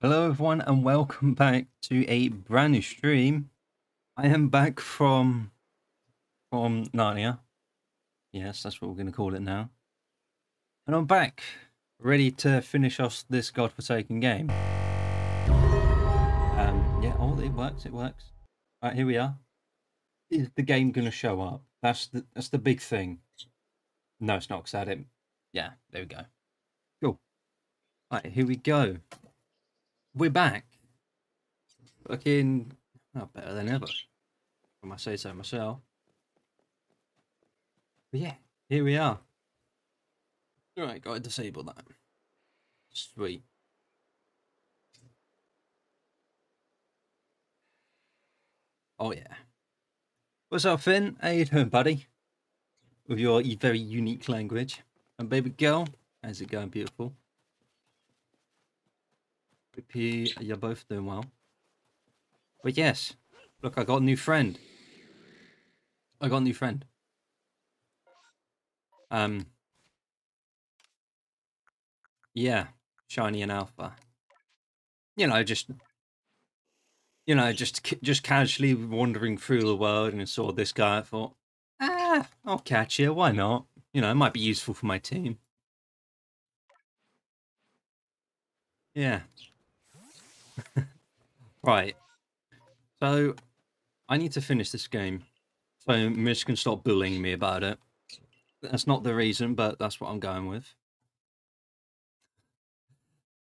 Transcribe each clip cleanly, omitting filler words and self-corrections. Hello everyone and welcome back to a brand new stream. I am back from Narnia. Yes, that's what we're going to call it now. And I'm back, ready to finish off this godforsaken game. Yeah, oh, it works, it works. All right, here we are. Is the game going to show up? That's the big thing. No, it's not, because I had it. Yeah, there we go. Cool. All right, here we go. We're back. Fucking better than ever. If I say so myself. But yeah, here we are. Alright, gotta disable that. Sweet. Oh yeah. What's up, Finn? How you doing, buddy? With your very unique language. And baby girl, how's it going, beautiful? You're both doing well. But yes, look, I got a new friend. Yeah, shiny and alpha. You know, just casually wandering through the world, and I saw this guy. I thought, ah, I'll catch you. Why not? You know, it might be useful for my team. Yeah. Right, so I need to finish this game, so Miss can stop bullying me about it. That's not the reason, but that's what I'm going with.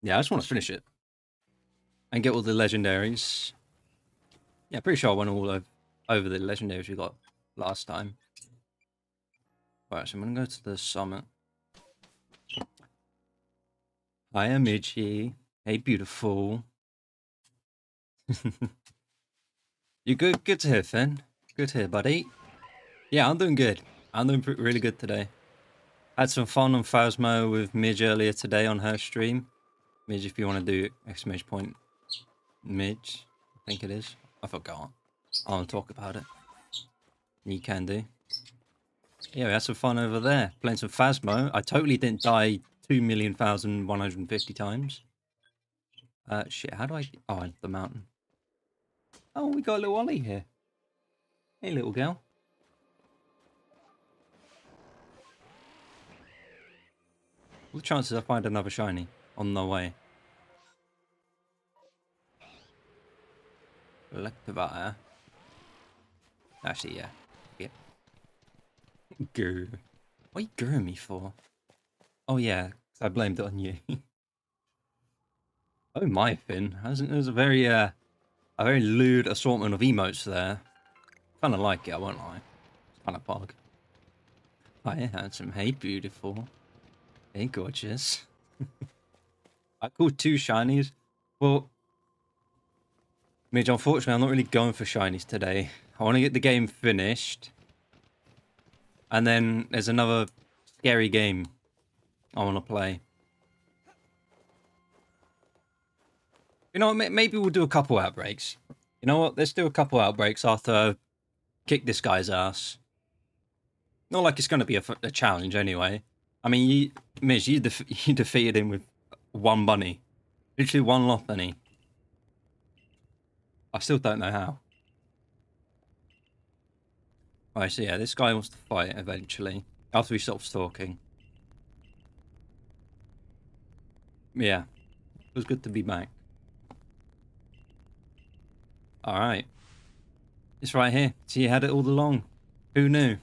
Yeah, I just want to finish it and get all the legendaries. Yeah, pretty sure I went all over the legendaries we got last time. Alright, so I'm going to go to the summit. Hi, Amici. Hey, beautiful. You good? Good to hear, Finn. Good to hear, buddy. Yeah, I'm doing good. I'm doing really good today. Had some fun on Phasmo with Midge earlier today on her stream. Midge, if you want to do exclamation point Midge, I think it is. I forgot. I'll talk about it. You can do. Yeah, we had some fun over there playing some Phasmo. I totally didn't die 2,150,000 times. Shit, how do I... Oh, the mountain. Oh, we got a little Ollie here. Hey, little girl. What are the chances I find another shiny on the way? Electivire. Actually, yeah. Yep. Yeah. Goo. What are you gooing me for? Oh, yeah. I blamed it on you. Oh my, Finn. There's a very lewd assortment of emotes there. Kind of like it, I won't lie. It's kind of pog. Hi, handsome. Hey, beautiful. Hey, gorgeous. I caught two shinies. Well, Midge, unfortunately, I'm not really going for shinies today. I want to get the game finished. And then there's another scary game I want to play. You know what, maybe we'll do a couple outbreaks. You know what, let's do a couple outbreaks after I kick this guy's ass. Not like it's going to be a challenge anyway. I mean, Miz, you defeated him with one bunny. Literally one lot bunny. I still don't know how. Alright, so yeah, this guy wants to fight eventually. After he stops talking. Yeah, it was good to be back. Alright. It's right here. So you had it all along. Who knew?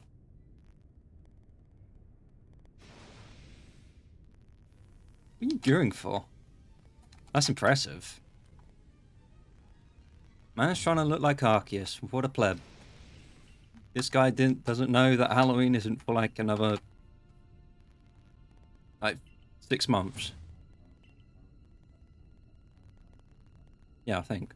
What are you gearing for? That's impressive. Man's trying to look like Arceus. What a pleb. This guy doesn't know that Halloween isn't for like another... like 6 months. Yeah, I think.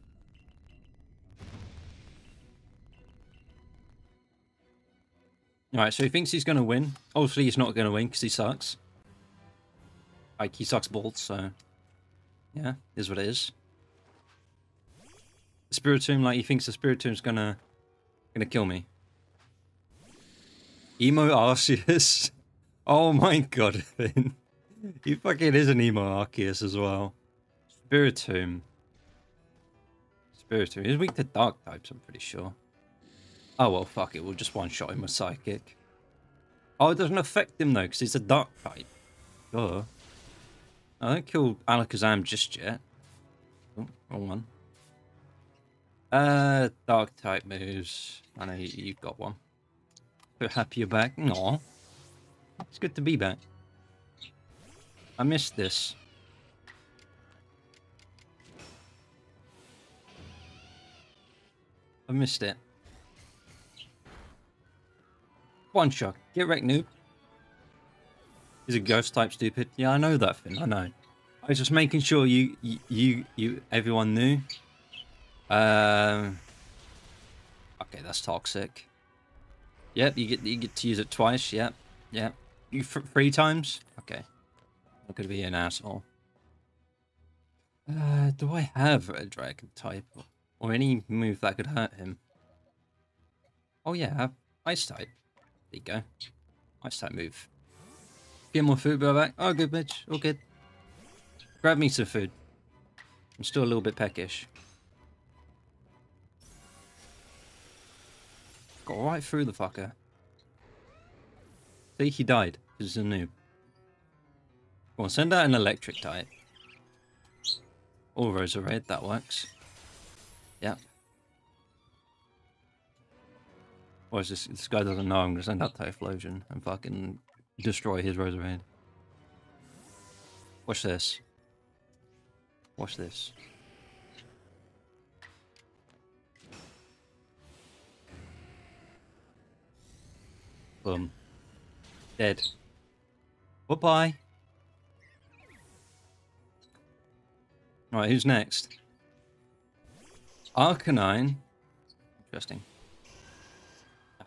Alright, so he thinks he's going to win. Obviously, he's not going to win because he sucks. Like, he sucks balls, so... yeah, is what it is. The Spiritomb, like, he thinks the Spiritomb's gonna kill me. Emo Arceus? Oh my god, Finn. He fucking is an Emo Arceus as well. Spiritomb. Spiritomb. He's weak to dark types, I'm pretty sure. Oh, well, fuck it. We'll just one-shot him with Psychic. Oh, it doesn't affect him, though, because he's a dark type. Duh. I don't kill Alakazam just yet. Oh, wrong one. Dark type moves. I know you've got one. Bit happy you're back. No, it's good to be back. I missed this. I missed it. One shot. Get wrecked, noob. He's a ghost type, stupid. Yeah, I know that thing. I know. I was just making sure everyone knew. Okay, that's toxic. Yep, you get to use it twice. Yep, yep. You three times. Okay, I'm gonna be an asshole. Do I have a dragon type or any move that could hurt him? Oh yeah, I have ice type. There you go. Ice type move. Get more food, bro. Back. Oh, good, bitch. All good. Grab me some food. I'm still a little bit peckish. Got right through the fucker. See, he died because he's a noob. Well, send out an electric type. Or Roserade, that works. Yep. Or is this? This guy doesn't know I'm gonna send out Typhlosion and fucking destroy his Roserade. Watch this. Watch this. Boom. Dead. Bye-bye. Alright, who's next? Arcanine. Interesting.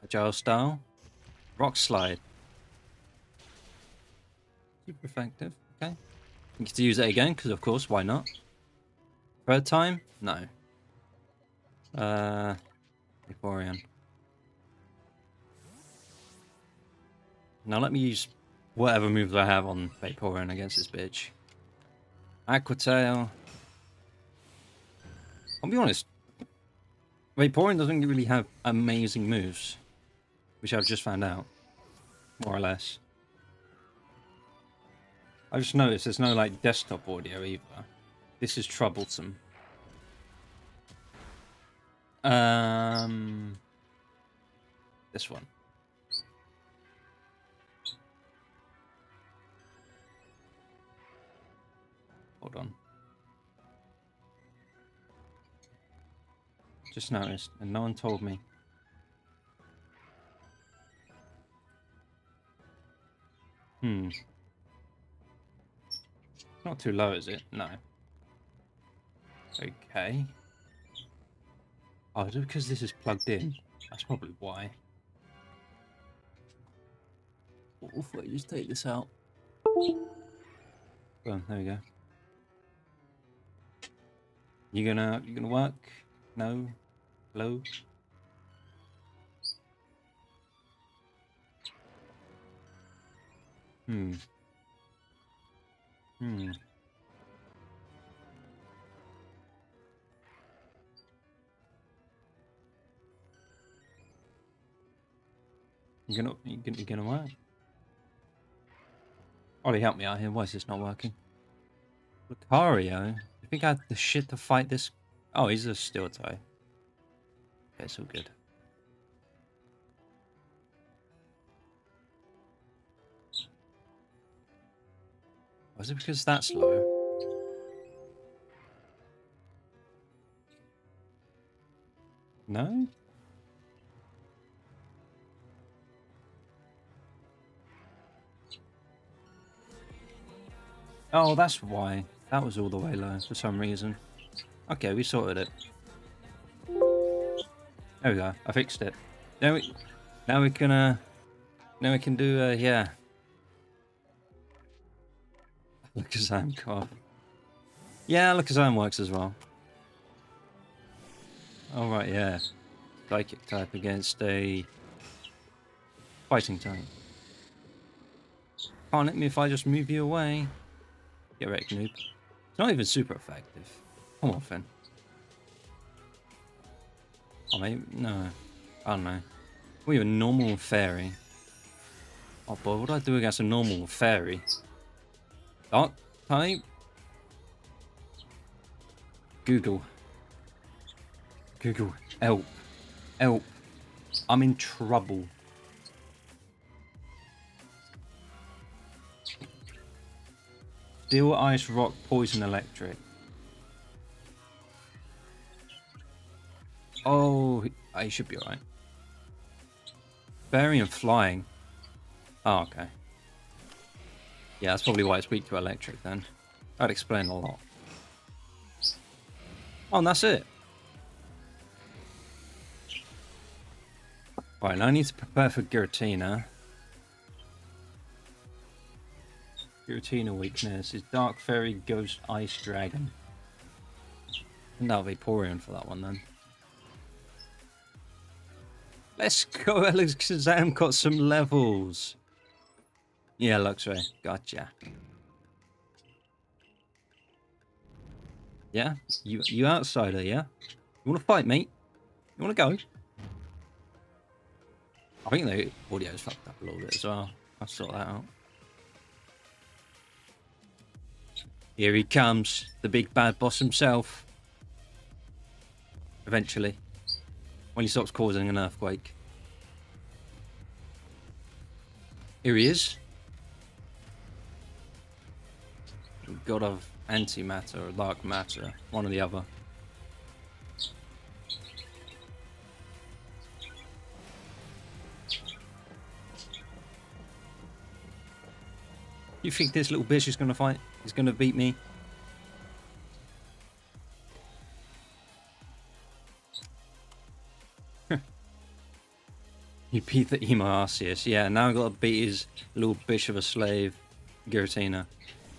Agile style. Rock slide. Super effective. Okay. You get to use it again, because of course, why not? Third time? No. Vaporeon. Now let me use whatever moves I have on Vaporeon against this bitch. Aqua Tail. I'll be honest. Vaporeon doesn't really have amazing moves. Which I've just found out. More or less. I just noticed there's no like desktop audio either. This is troublesome. This one. Hold on. Just noticed, and no one told me. It's not too low, is it? No. Okay. Oh, is it because this is plugged in? That's probably why. What if I just take this out? Boom, there we go. You gonna work? No? Hello? You gonna work? Ollie, help me out here. Why is this not working? Lucario? I think I had the shit to fight this. Oh, he's a steel tie. Okay, it's all good. Was it because that's low? No? Oh, that's why. That was all the way low for some reason. Okay, we sorted it. There we go. I fixed it. Now we can do yeah. Alakazam cough. Yeah, Alakazam works as well. All right, yeah. Psychic type against a fighting type. Can't hit me if I just move you away. Get wrecked, noob. It's not even super effective. Come on, Finn. Oh, maybe... No. I don't know. We have a normal fairy. Oh, boy, what do I do against a normal fairy? Dark type? Google. Google. Help. Help. I'm in trouble. Steel, ice, rock, poison, electric. Oh, he should be alright. Fairy and flying. Oh, okay. Yeah, that's probably why it's weak to electric then. That'd explain a lot. Oh, and that's it. Alright, now I need to prepare for Giratina. Giratina weakness is Dark Fairy, Ghost, Ice, Dragon. And that'll be Vaporeon for that one then. Let's go, Alakazam got some levels. Yeah, Luxray, gotcha. Yeah, you outsider, yeah? You wanna fight, mate? You wanna go? I think the audio's fucked up a little bit as well. I'll sort that out. Here he comes, the big bad boss himself. Eventually. When he stops causing an earthquake. Here he is. God of antimatter or dark matter. One or the other. You think this little bitch is going to fight? Is going to beat me? He beat the emo Arceus. Yeah, now I've got to beat his little bitch of a slave, Giratina.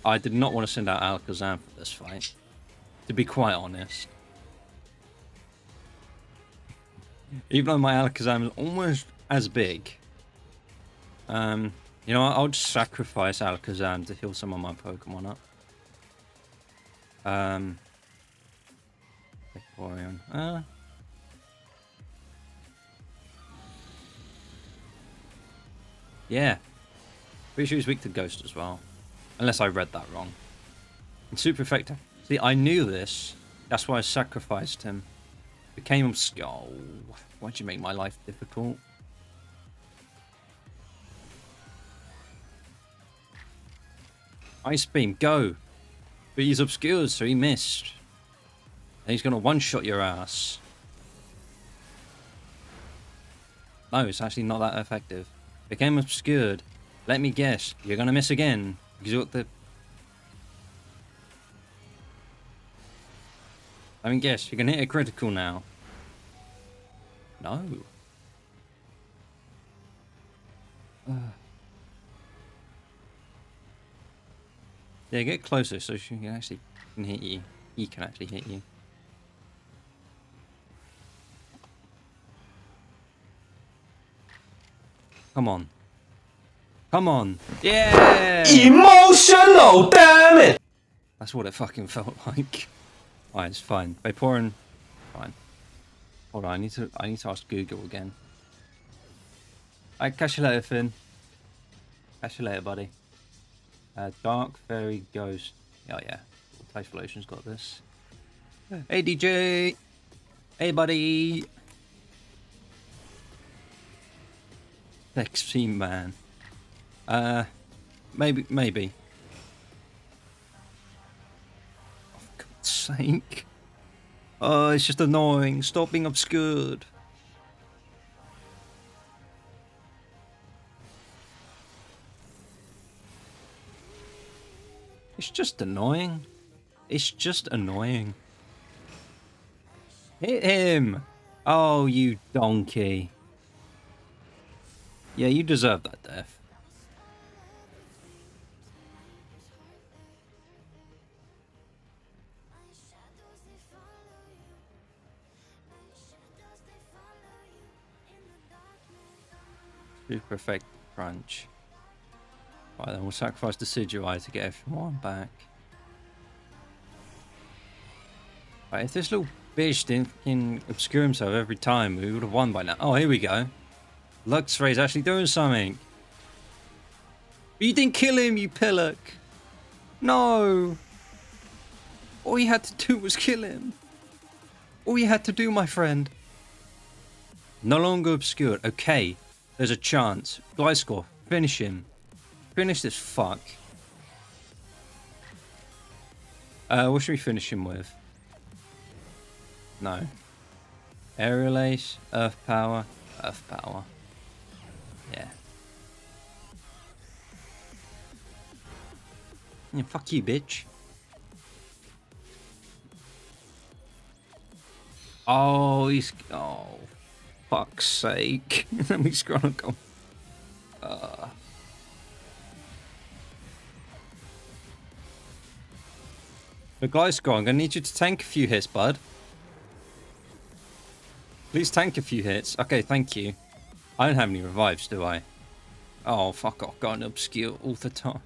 I did not want to send out Alakazam for this fight, to be quite honest. Even though my Alakazam is almost as big. You know what, I'll just sacrifice Alakazam to heal some of my Pokemon up. Vaporeon. Yeah. Pretty sure he's weak to Ghost as well. Unless I read that wrong. It's super effective. See, I knew this. That's why I sacrificed him. Became Skull. Oh, why'd you make my life difficult? Ice Beam, go! But he's obscured, so he missed. And he's gonna one-shot your ass. No, it's actually not that effective. Became obscured. Let me guess, you're gonna miss again. Because you got the... Let me guess, you're gonna hit a critical now. No. Yeah, get closer so she can actually hit you. He can actually hit you. Come on. Come on. Yeah! Emotional, damn it! That's what it fucking felt like. Alright, it's fine. Vaporeon. Fine. Hold on, I need to ask Google again. Alright, catch you later, Finn. Catch you later, buddy. Dark Fairy Ghost. Oh, yeah. Typhlosion's got this. Yeah. Hey, DJ! Hey, buddy! Sexy man. Maybe. Oh, for God's sake. Oh, it's just annoying. Stop being obscured. It's just annoying. It's just annoying. Hit him! Oh, you donkey. Yeah, you deserve that death. Super effective crunch. Right then, we'll sacrifice Decidueye to get everyone back. Right, if this little bitch didn't fucking obscure himself every time, we would have won by now. Oh, here we go. Luxray's actually doing something. But you didn't kill him, you pillock. No. All you had to do was kill him. All you had to do, my friend. No longer obscured. Okay. There's a chance. Gliscor, finish him. Finish this fuck. What should we finish him with? No. Aerial Ace, Earth Power, Earth Power. Yeah. Yeah, fuck you, bitch. Oh, he's... Oh, fuck's sake. Let me scroll and go. But Gliscor, I'm going to need you to tank a few hits, bud. Please tank a few hits. Okay, thank you. I don't have any revives, do I? Oh, fuck off. Got an obscure all the time.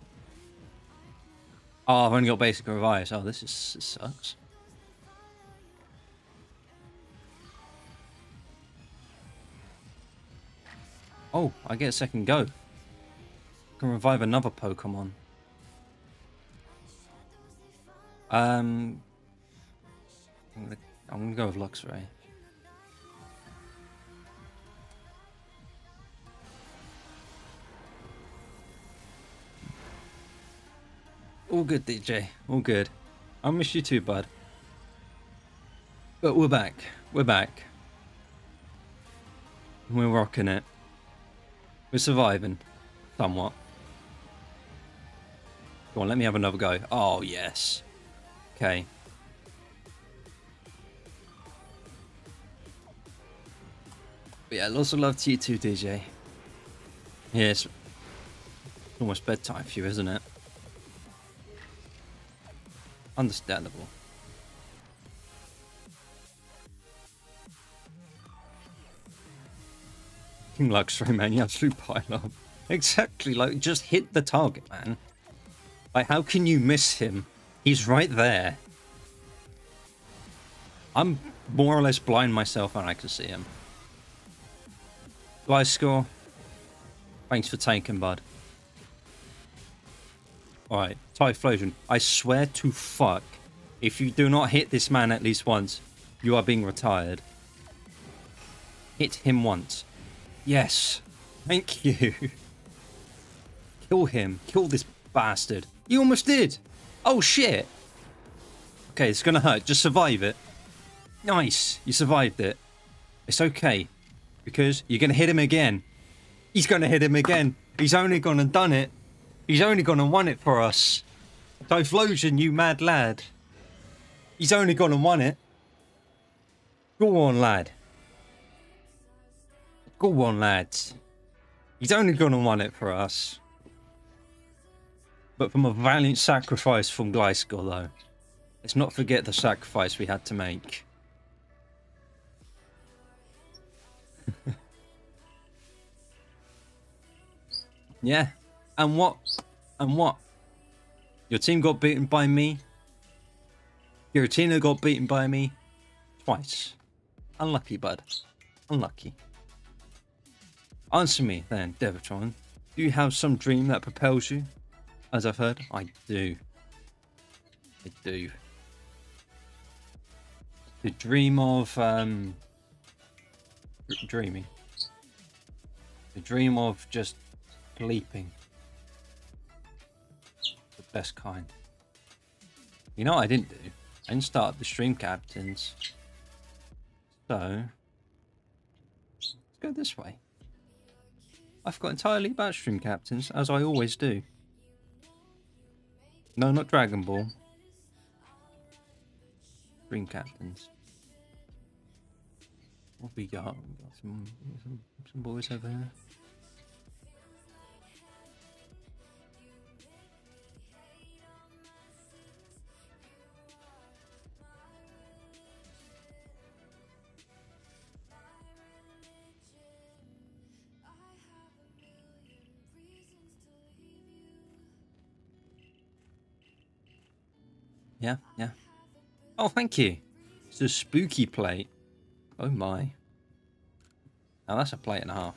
Oh, I've only got basic revives. Oh, this sucks. Oh, I get a second go. I can revive another Pokemon. I'm gonna go with Luxray. All good, DJ. All good. I miss you too, bud. But we're back. We're back. We're rocking it. We're surviving. Somewhat. Go on, let me have another go. Oh, yes. Okay. But yeah, lots of love to you too, DJ. Yeah, it's almost bedtime for you, isn't it? Understandable. King Luxray, man, you absolute pile up. Exactly, like, just hit the target, man. Like, how can you miss him? He's right there. I'm more or less blind myself and I can see him. Gliscor, thanks for tanking, bud. Alright, Typhlosion, I swear to fuck, if you do not hit this man at least once, you are being retired. Hit him once. Yes. Thank you. Kill him. Kill this bastard. You almost did. Oh, shit. Okay, it's gonna hurt. Just survive it. Nice. You survived it. It's okay, because you're gonna hit him again. He's gonna hit him again. He's only gonna done it. He's only gone and won it for us. Typhlosion, you mad lad. He's only gone and won it. Go on, lad. Go on, lads. He's only gone and won it for us. But from a valiant sacrifice from Gliscor, though. Let's not forget the sacrifice we had to make. Yeah. And what? And what? Your team got beaten by me. Giratina got beaten by me. Twice. Unlucky, bud. Unlucky. Answer me then, Devetron. Do you have some dream that propels you? As I've heard, I do. I do. The dream of, dreaming. The dream of just sleeping. Best kind. You know what I didn't do? I didn't start up the stream captains. So let's go this way. I forgot entirely about stream captains, as I always do. No, not Dragon Ball. Stream captains. What have we got? We've got some boys over here. Yeah, yeah. Oh, thank you. the spooky plate. Oh my. Now that's a plate and a half.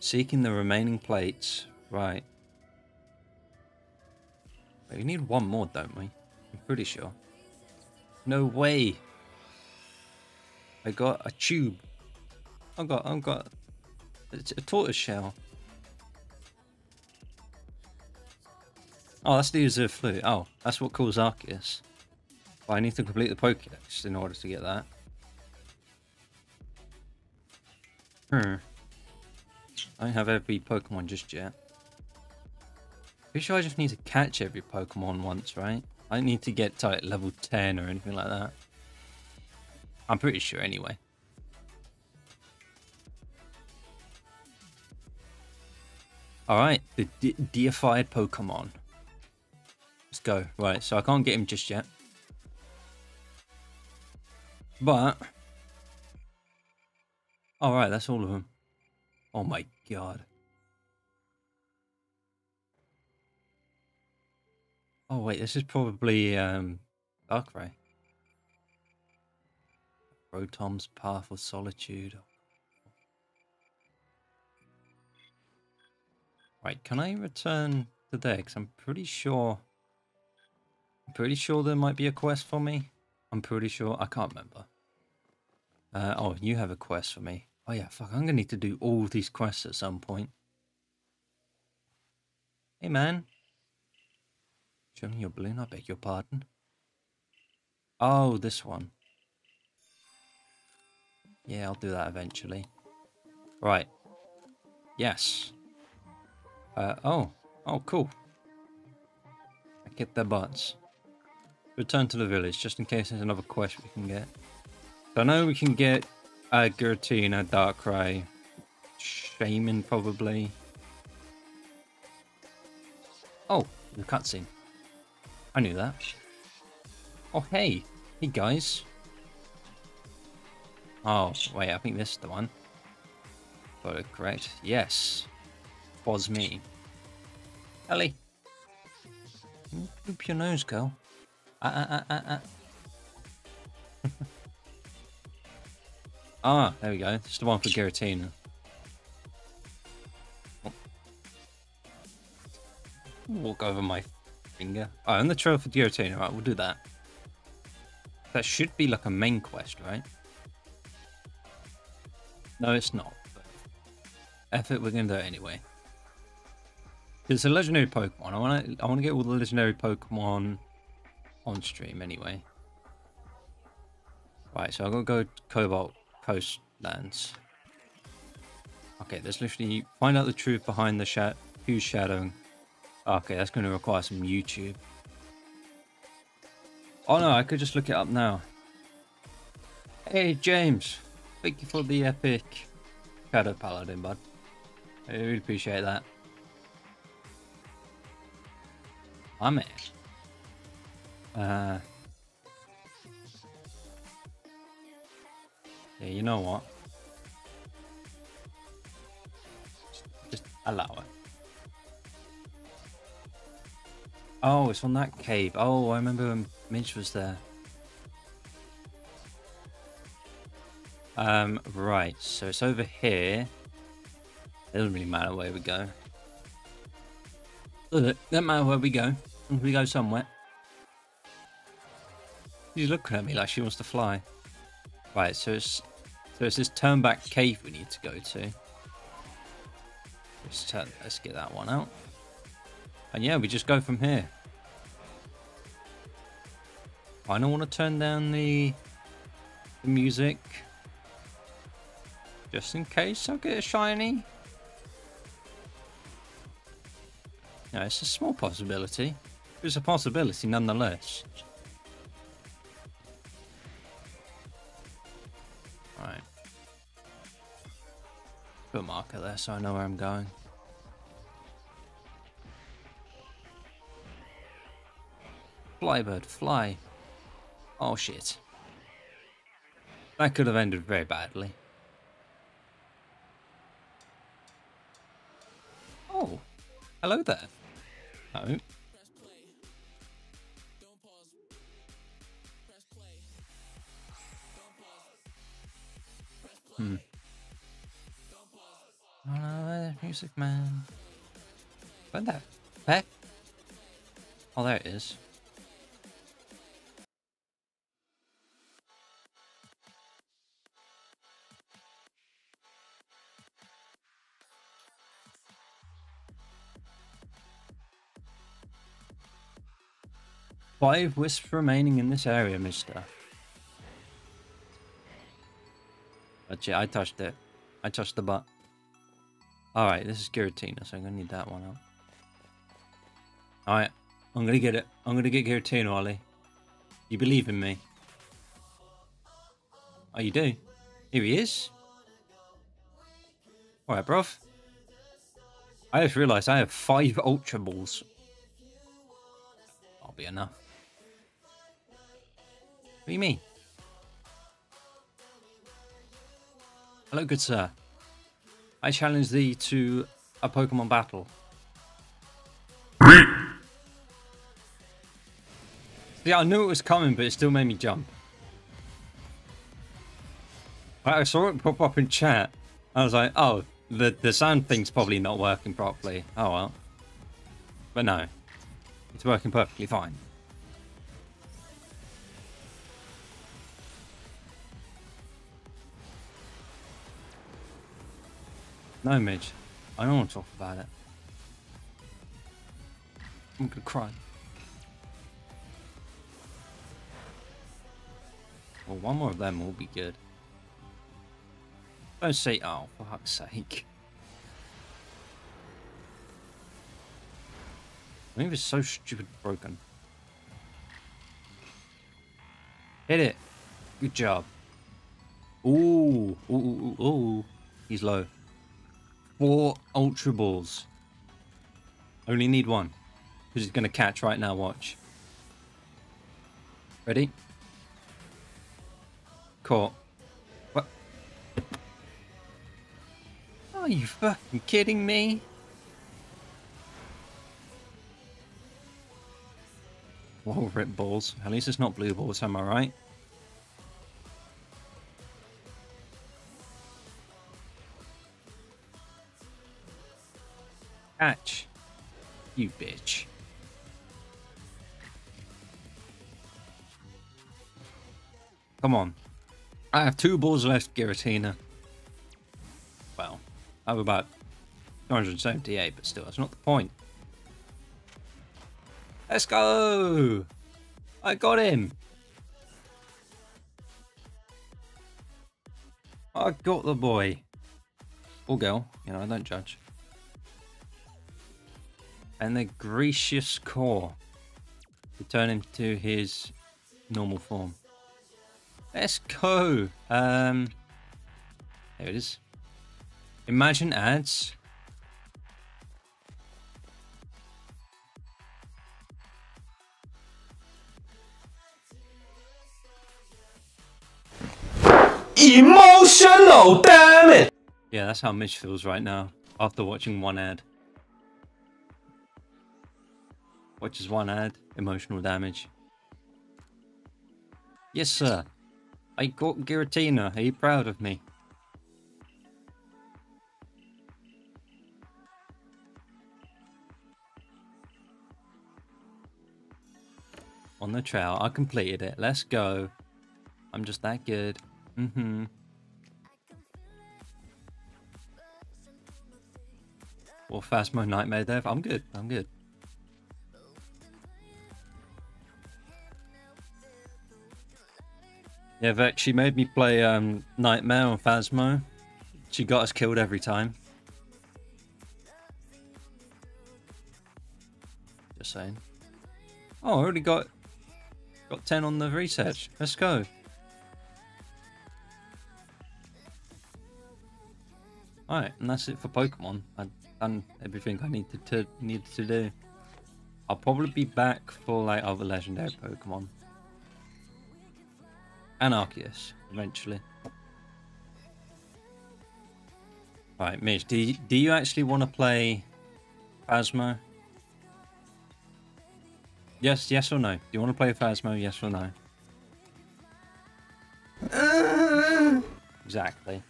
Seeking the remaining plates. Right. But we need one more, don't we? I'm pretty sure. No way. I got a tube. I got a tortoise shell. Oh, that's the user flute. Oh, that's what calls Arceus. Well, I need to complete the Pokédex in order to get that. I don't have every Pokemon just yet. Pretty sure I just need to catch every Pokemon once, right? I don't need to get to like level 10 or anything like that. I'm pretty sure anyway. Alright, the deified Pokemon. Let's go. Right, so I can't get him just yet. But... alright, that's all of them. Oh my god. Oh wait, this is probably Darkrai. Rotom's Path of Solitude. Right, can I return to there? Because I'm pretty sure there might be a quest for me. I'm pretty sure. I can't remember. Oh, you have a quest for me. Oh yeah, fuck, I'm gonna need to do all these quests at some point. Hey man. Show me your balloon, I beg your pardon. Oh, this one. Yeah, I'll do that eventually. Right. Yes. Oh, cool. I get their butts. Return to the village, just in case there's another quest we can get. So I know we can get Giratina, Darkrai, Shaymin probably. Oh, the cutscene. I knew that. Oh, hey. Hey, guys. Oh, wait, I think this is the one. Got it correct. Yes. Was me. Ellie. Poop your nose, girl. Ah, there we go. This is the one for Giratina. Oh. Walk over my finger. Oh, and the trail for Giratina. Right, we'll do that. That should be like a main quest, right? No, it's not. But effort, we're going to do it anyway. It's a legendary Pokemon. I want to get all the legendary Pokemon on stream anyway. Right, so I've got to go to Cobalt Coastlands. Okay, there's literally find out the truth behind the huge shadow. Okay, that's going to require some YouTube. Oh no, I could just look it up now. Hey James, thank you for the epic Shadow Paladin, bud. I really appreciate that. I'm it. Yeah, you know what? Just allow it. Oh, it's on that cave. Oh, I remember when Midge was there. Right, so it's over here. It doesn't really matter where we go. Doesn't matter where we go. We go somewhere. She's looking at me like she wants to fly. Right, so it's this Turnback Cave we need to go to. Let's get that one out. And yeah, we just go from here. I don't want to turn down the music. Just in case I'll get a shiny. No, it's a small possibility. It's a possibility nonetheless. Right. Put a marker there so I know where I'm going. Fly, bird, fly. Oh, shit. That could have ended very badly. Oh, hello there. Oh. I don't know that music, man. What the heck? Oh, there it is. Five wisps remaining in this area, mister. But yeah, I touched it. I touched the butt. Alright, this is Giratina, so I'm gonna need that one up. Alright, I'm gonna get it. I'm gonna get Giratina, Ollie. You believe in me? Oh, you do? Here he is. Alright, bruv. I just realized I have 5 Ultra Balls. That'll be enough. What do you mean? Hello, good sir. I challenge thee to a Pokemon battle. Yeah, I knew it was coming, but it still made me jump. I saw it pop up in chat. I was like, oh, the sound thing's probably not working properly. Oh well. But no. It's working perfectly fine. No, Midge. I don't want to talk about it. I'm gonna cry. Well, one more of them will be good. Don't say, oh, for fuck's sake. The move is so stupid broken. Hit it. Good job. Ooh. Ooh, ooh, ooh, ooh. He's low. 4 Ultra Balls. Only need one. Because it's going to catch right now, watch. Ready? Caught. What? Are you fucking kidding me? Whoa, rip balls. At least it's not blue balls, am I right? Catch, you bitch. Come on. I have 2 balls left, Giratina. Well, I have about 278, but still, that's not the point. Let's go! I got him! I got the boy. Or girl, you know, I don't judge. And the Gracious Core. Return him to his normal form. Let's go. There it is. Imagine ads. Emotional, damn it! Yeah, that's how Mitch feels right now after watching one ad. Watches one ad, emotional damage. Yes, sir. I got Giratina. Are you proud of me? On the trail. I completed it. Let's go. I'm just that good. Mm-hmm. Or Phasmo Nightmare Dev. I'm good. I'm good. Yeah, Vec, she made me play Nightmare on Phasmo. She got us killed every time. Just saying. Oh, I already got 10 on the research. Let's go. Alright, and that's it for Pokemon. I've done everything I needed to do. I'll probably be back for like other legendary Pokemon. And Arceus, eventually. Right, Mitch, do you actually want to play Phasmo? Yes or no? Do you want to play Phasmo, yes or no? Exactly.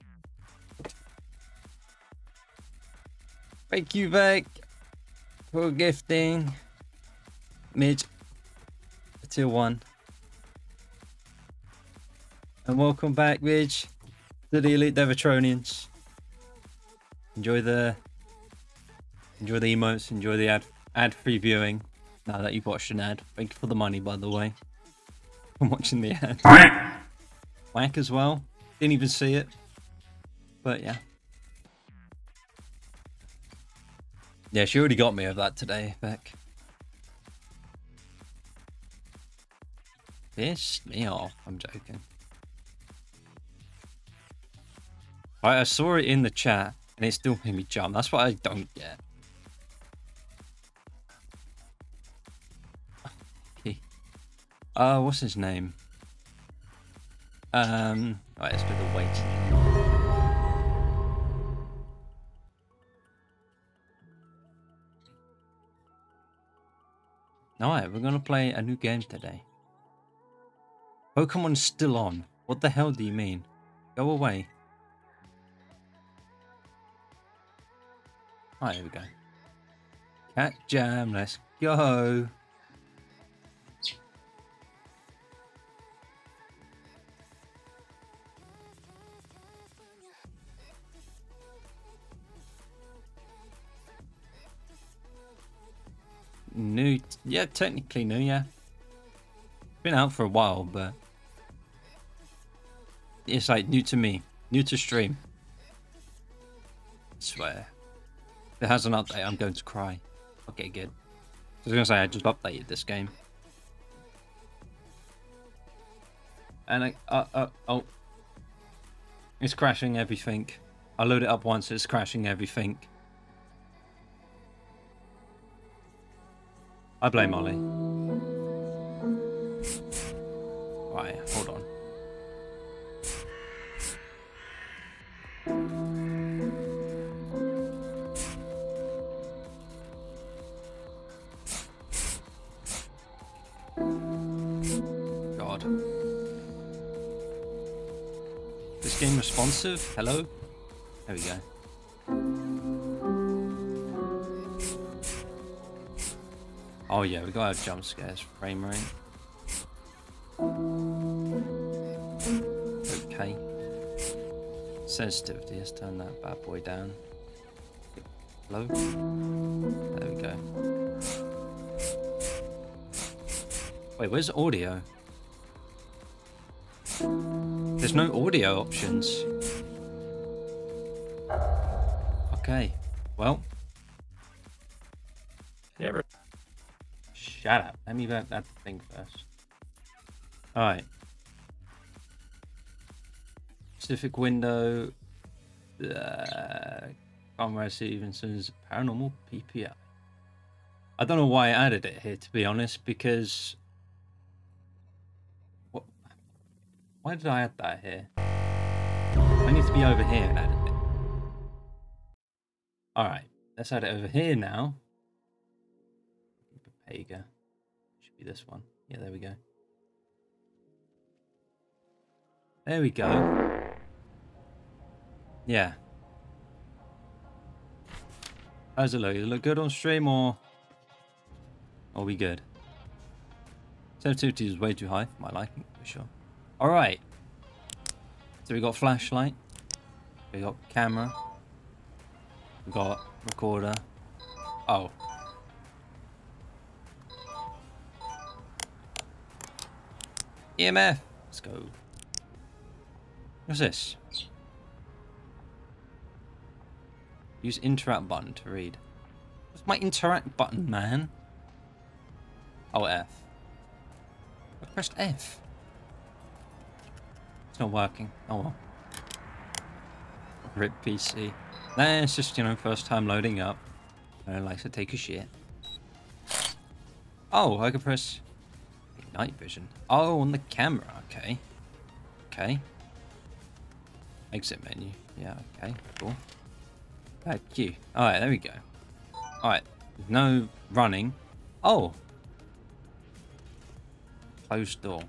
Thank you, Vic, for gifting. Midge, 2-1. And welcome back, Midge, to the Elite Devetronians. Enjoy the emotes, enjoy the ad-free viewing. Now that you've watched an ad. Thank you for the money, by the way. I'm watching the ad. Whack as well. Didn't even see it. But yeah. Yeah, she already got me of that today, Beck. Pissed me off. I'm joking. Right, I saw it in the chat and it still made me jump. That's what I don't get. What's his name? Right, let's do the weight. Alright, we're gonna play a new game today. Pokemon's still on. What the hell do you mean? Go away. Alright, here we go. Cat Jam, let's go. New, yeah, technically new, yeah. Been out for a while, but it's like new to me, new to stream. I swear, if it has an update, I'm going to cry. Okay, good. I was gonna say I just updated this game, and I, oh, it's crashing everything. I load it up once, it's crashing everything. I blame Ollie. Right, hold on. God. This game responsive? Hello? There we go. Oh yeah, we gotta have jump scares, frame rate. Okay. Sensitivity, let's turn that bad boy down. Hello? There we go. Wait, where's audio? There's no audio options. Okay, well. Never. Shut up. Let me back that thing first. Alright. Specific window. Congressman Stevenson's Paranormal PPI. I don't know why I added it here, to be honest, because... What? Why did I add that here? I need to be over here and add it. Alright. Let's add it over here now. There you go. Should be this one. Yeah, there we go. There we go. Yeah. How's it look? Does it look good on stream or are we good? Sensitivity is way too high for my liking, for sure. Alright. So we got flashlight. We got camera. We got recorder. Oh. EMF. Let's go. What's this? Use interact button to read. What's my interact button, man? Oh, F. I pressed F. It's not working. Oh well. RIP PC. Nah, it's just, you know, first time loading up. I like to take a shit. Oh, I can press... night vision. Oh, on the camera. Okay. Okay. Exit menu. Yeah, okay. Cool. Back Q. Alright, there we go. Alright. No running. Oh! Closed door.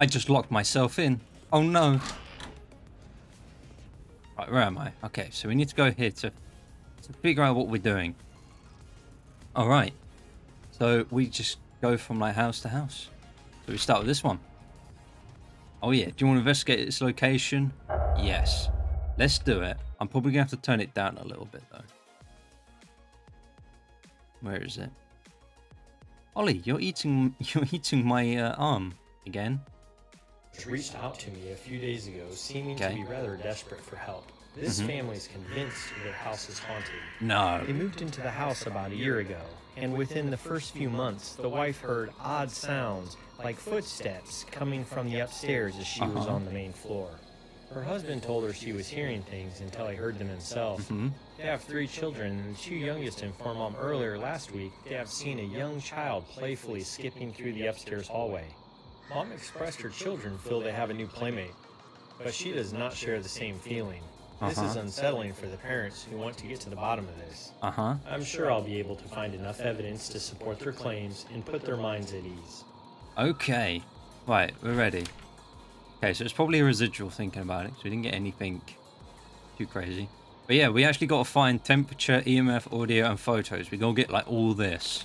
I just locked myself in. Oh no! Right, where am I? Okay, so we need to go here to to figure out what we're doing. All right. So we just go from like house to house. So we start with this one. Oh yeah, do you want to investigate its location? Yes. Let's do it. I'm probably going to have to turn it down a little bit though. Where is it? Ollie, you're eating my arm again. Reached out to me a few days ago, seeming to be rather desperate for help. This family's convinced their house is haunted. No. They moved into the house about a year ago, and within the first few months, the wife heard odd sounds like footsteps coming from the upstairs as she was on the main floor. Her husband told her she was hearing things until he heard them himself. They have 3 children, and the 2 youngest informed Mom earlier last week they have seen a young child playfully skipping through the upstairs hallway. Mom expressed her children feel they have a new playmate, but she does not share the same feeling. This is unsettling for the parents who want to get to the bottom of this. I'm sure I'll be able to find enough evidence to support their claims and put their minds at ease. Okay. Right, we're ready. Okay, so it's probably a residual thinking about it, so we didn't get anything too crazy. But yeah, we actually got to find temperature, EMF, audio, and photos. We go get like all this.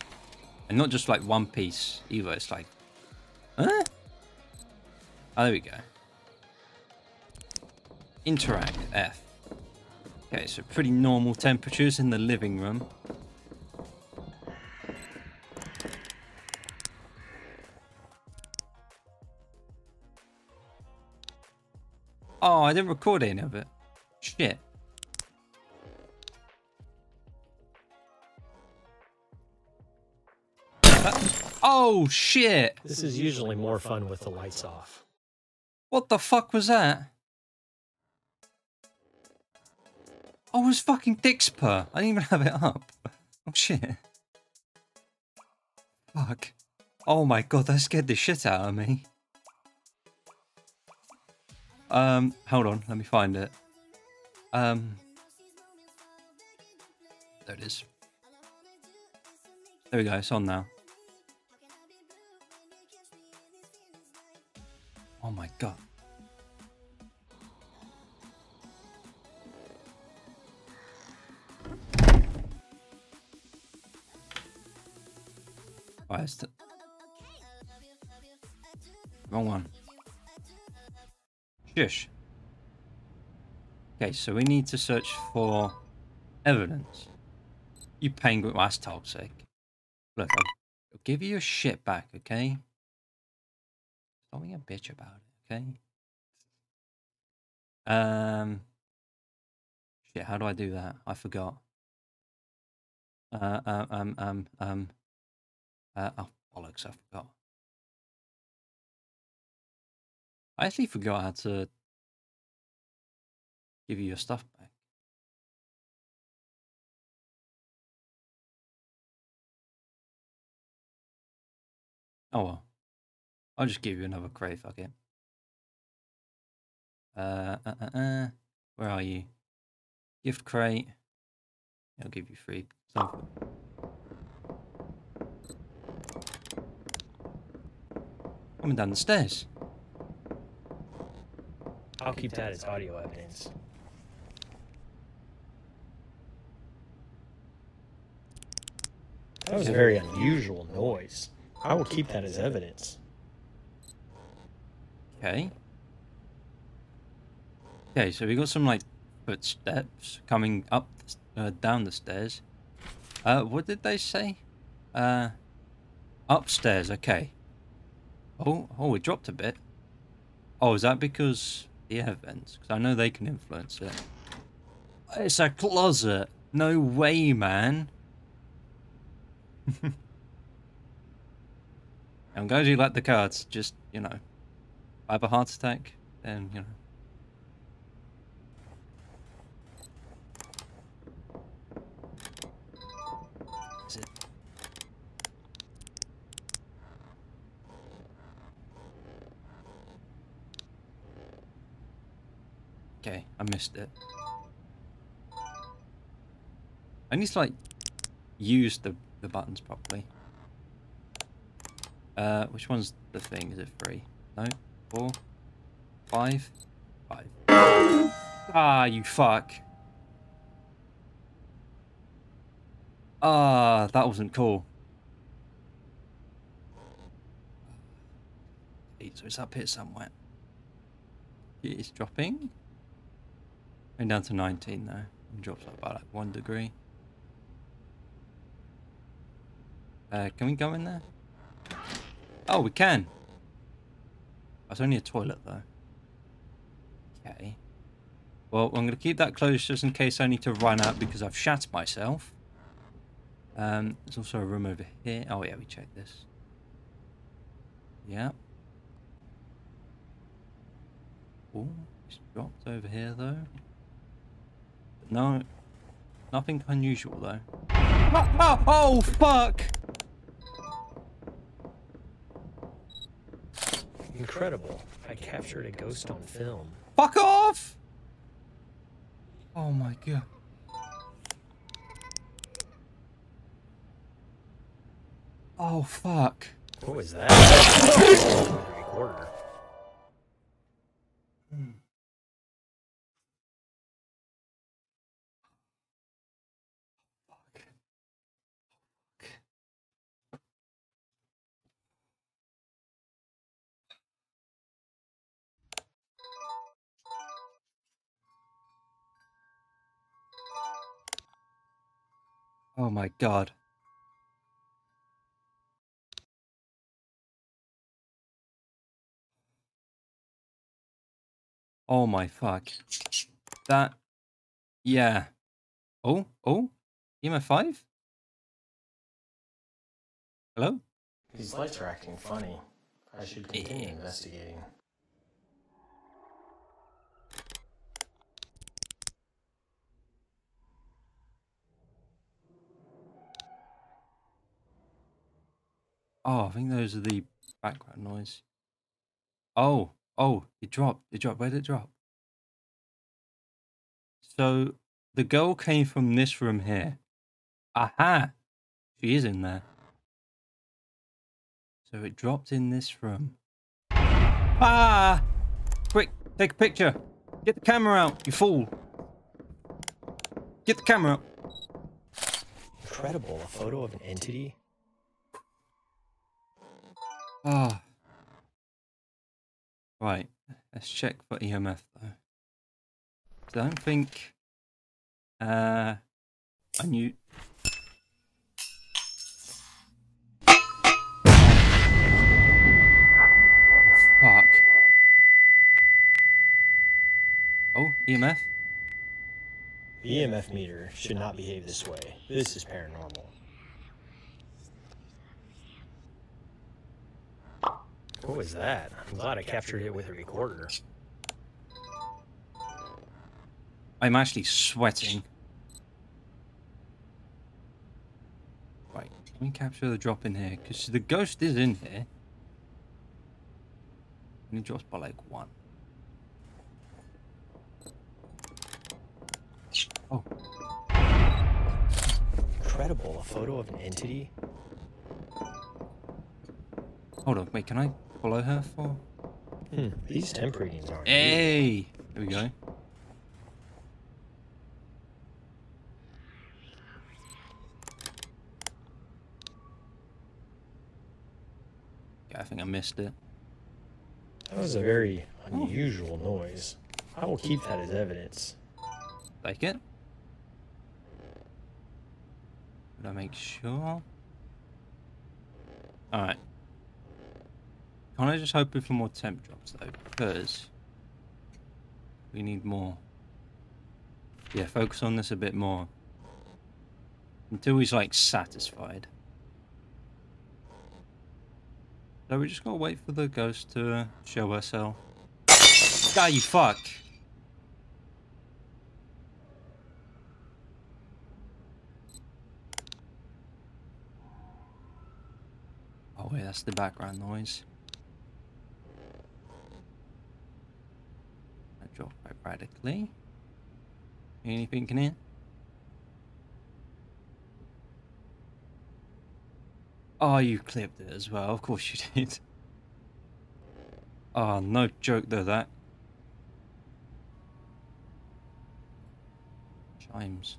And not just like one piece either. It's like, huh? Oh, there we go. Interact, F. Okay, so pretty normal temperatures in the living room. Oh, I didn't record any of it. Shit. Oh, shit. This is usually more fun with the lights off. What the fuck was that? Oh, it was fucking Dixper. I didn't even have it up. Oh, shit. Fuck. Oh, my God. That scared the shit out of me. Hold on, let me find it. There it is. There we go, it's on now. Oh my God. Why is that? Wrong one. Shush. Okay, so we need to search for evidence. You penguin, well, that's toxic. Look, I'll give you your shit back, okay? Stop being a bitch about it, okay? Shit, how do I do that? I forgot. Oh, bollocks, I forgot. I actually forgot how to give you your stuff back. Oh well. I'll just give you another crate, fuck it. Where are you? Gift crate. I'll give you free stuff. Coming down the stairs. I'll keep that as audio evidence. That was a very unusual noise. I will keep that as evidence. Okay. Okay, so we got some like footsteps coming up, down the stairs. What did they say? Upstairs. Okay. Oh, it dropped a bit. Oh, is that because? Yeah, events, because I know they can influence it. It's a closet. No way, man. I'm glad you like the cards. Just, you know, I have a heart attack, then, you know. Is it? Okay, I missed it. I need to, like, use the buttons properly. Which one's the thing? Is it 3? No? 4? 5? 5. Ah, you fuck. That wasn't cool. So it's up here somewhere. It is dropping. Going down to 19 though. It drops up by like 1 degree. Can we go in there? Oh, we can. That's only a toilet though. Okay. Well, I'm going to keep that closed just in case I need to run out because I've shat myself. There's also a room over here. Oh yeah, we checked this. Yeah. Oh, it's dropped over here though. No, nothing unusual though. Oh, fuck! Incredible. I captured a ghost on film. Fuck off! Oh my god. Oh, fuck. What was that? Oh my god. Oh my fuck. That, yeah. Oh, EMF 5? Hello? These lights are acting funny. I should continue investigating. Oh, I think those are the background noise. Oh, it dropped. Where did it drop? So, the girl came from this room here. Aha! She is in there. So it dropped in this room. Ah! Quick, take a picture. Get the camera out, you fool. Get the camera out. Incredible, a photo of an entity? Ah. Oh. Right, let's check for EMF though. Don't think I knew. Oh, fuck. Oh, EMF. The EMF meter should not behave this way. This is paranormal. What was that? I'm glad I captured it with a recorder. I'm actually sweating. Right, let me capture the drop in here, because the ghost is in here. And it drops by like 1. Oh. Incredible, a photo of an entity? Hold on, wait, can I follow her for? These temperings aren't. Hey! There we go. Yeah, I think I missed it. That was a very unusual noise. I will keep that as evidence. Like it? Did I make sure? Alright. Can I just hoping for more temp drops though, because we need more. Yeah, focus on this a bit more until he's like satisfied. So we just gotta wait for the ghost to show herself. Ah, you fuck! Oh wait, that's the background noise. Drop quite radically. Anything in here? Oh, you clipped it as well. Of course you did. Oh, no joke though, that. Chimes.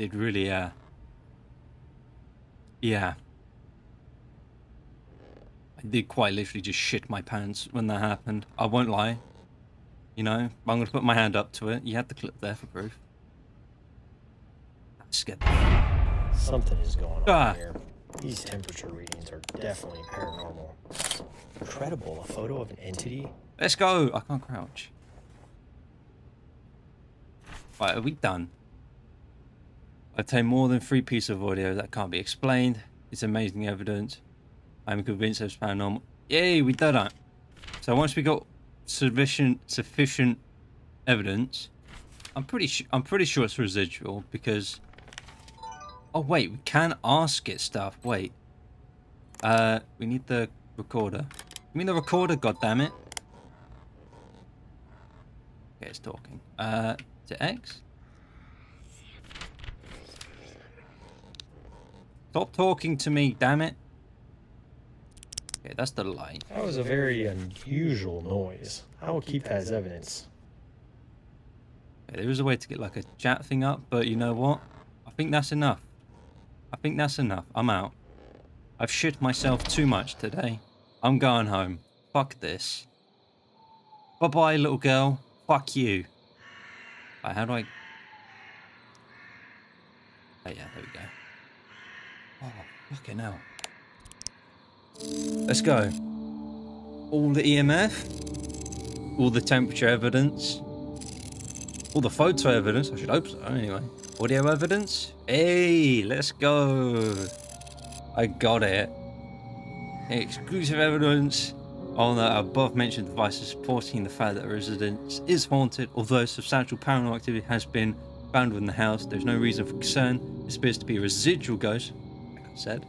They'd really, yeah. I did quite literally just shit my pants when that happened. I won't lie. You know, I'm going to put my hand up to it. You had the clip there for proof. I'm scared. Something is going on here. These temperature readings are definitely paranormal. Incredible, a photo of an entity. Let's go. I can't crouch. Right, are we done? I obtained more than 3 pieces of audio that can't be explained. It's amazing evidence. I'm convinced it's paranormal. Yay, we did that. So once we got sufficient evidence, I'm pretty sure it's residual because. Oh wait, we can ask it stuff. Wait. We need the recorder. I mean the recorder, goddammit. Okay, it's talking. To X. Stop talking to me, damn it. Okay, that's the light. That was a very unusual noise. I will keep that as evidence. Okay, there is a way to get like a chat thing up, but you know what? I think that's enough. I think that's enough. I'm out. I've shit myself too much today. I'm going home. Fuck this. Bye-bye, little girl. Fuck you. Right, how do I... Oh, yeah, there we go. Oh, fucking hell. Let's go. All the EMF. All the temperature evidence. All the photo evidence. I should hope so, anyway. Audio evidence? Hey, let's go. I got it. Exclusive evidence on the above mentioned devices supporting the fact that the residence is haunted. Although substantial paranormal activity has been found within the house, there's no reason for concern. It appears to be residual ghosts, like I said.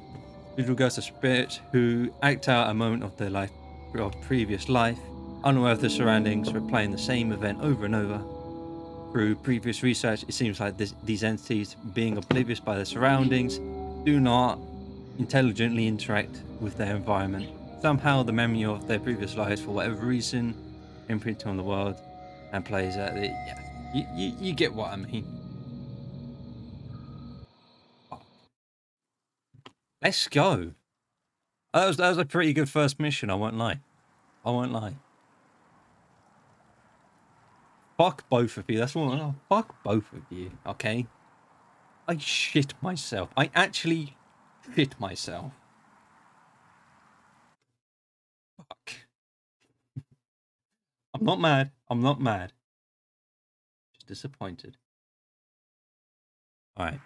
Residual ghosts are spirits who act out a moment of their life or previous life, unaware of their surroundings, replaying the same event over and over. Through previous research, it seems like these entities, being oblivious by their surroundings, do not intelligently interact with their environment. Somehow the memory of their previous lives, for whatever reason, imprints on the world and plays out the... Yeah, you get what I mean. Oh. Let's go. That was a pretty good first mission, I won't lie. I won't lie. Fuck both of you. That's what. Oh, fuck both of you. Okay. I shit myself. I actually shit myself. Fuck. I'm not mad. I'm not mad. Just disappointed. All right.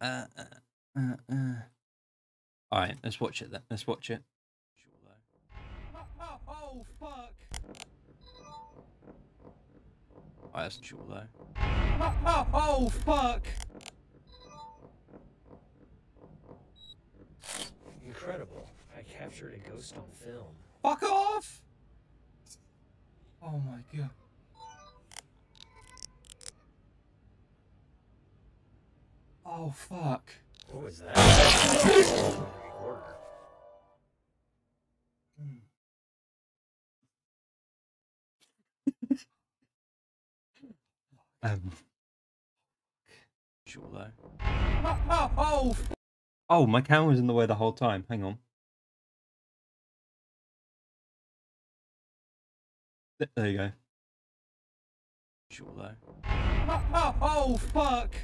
All right. Let's watch it then. Let's watch it. Oh fuck! Oh, that's cool though. Oh fuck! Incredible! I captured a ghost on film. Fuck off! Oh my god! Oh fuck! What was that? Sure though. Oh, my camera's in the way the whole time. Hang on. There you go. Sure though. Oh fuck!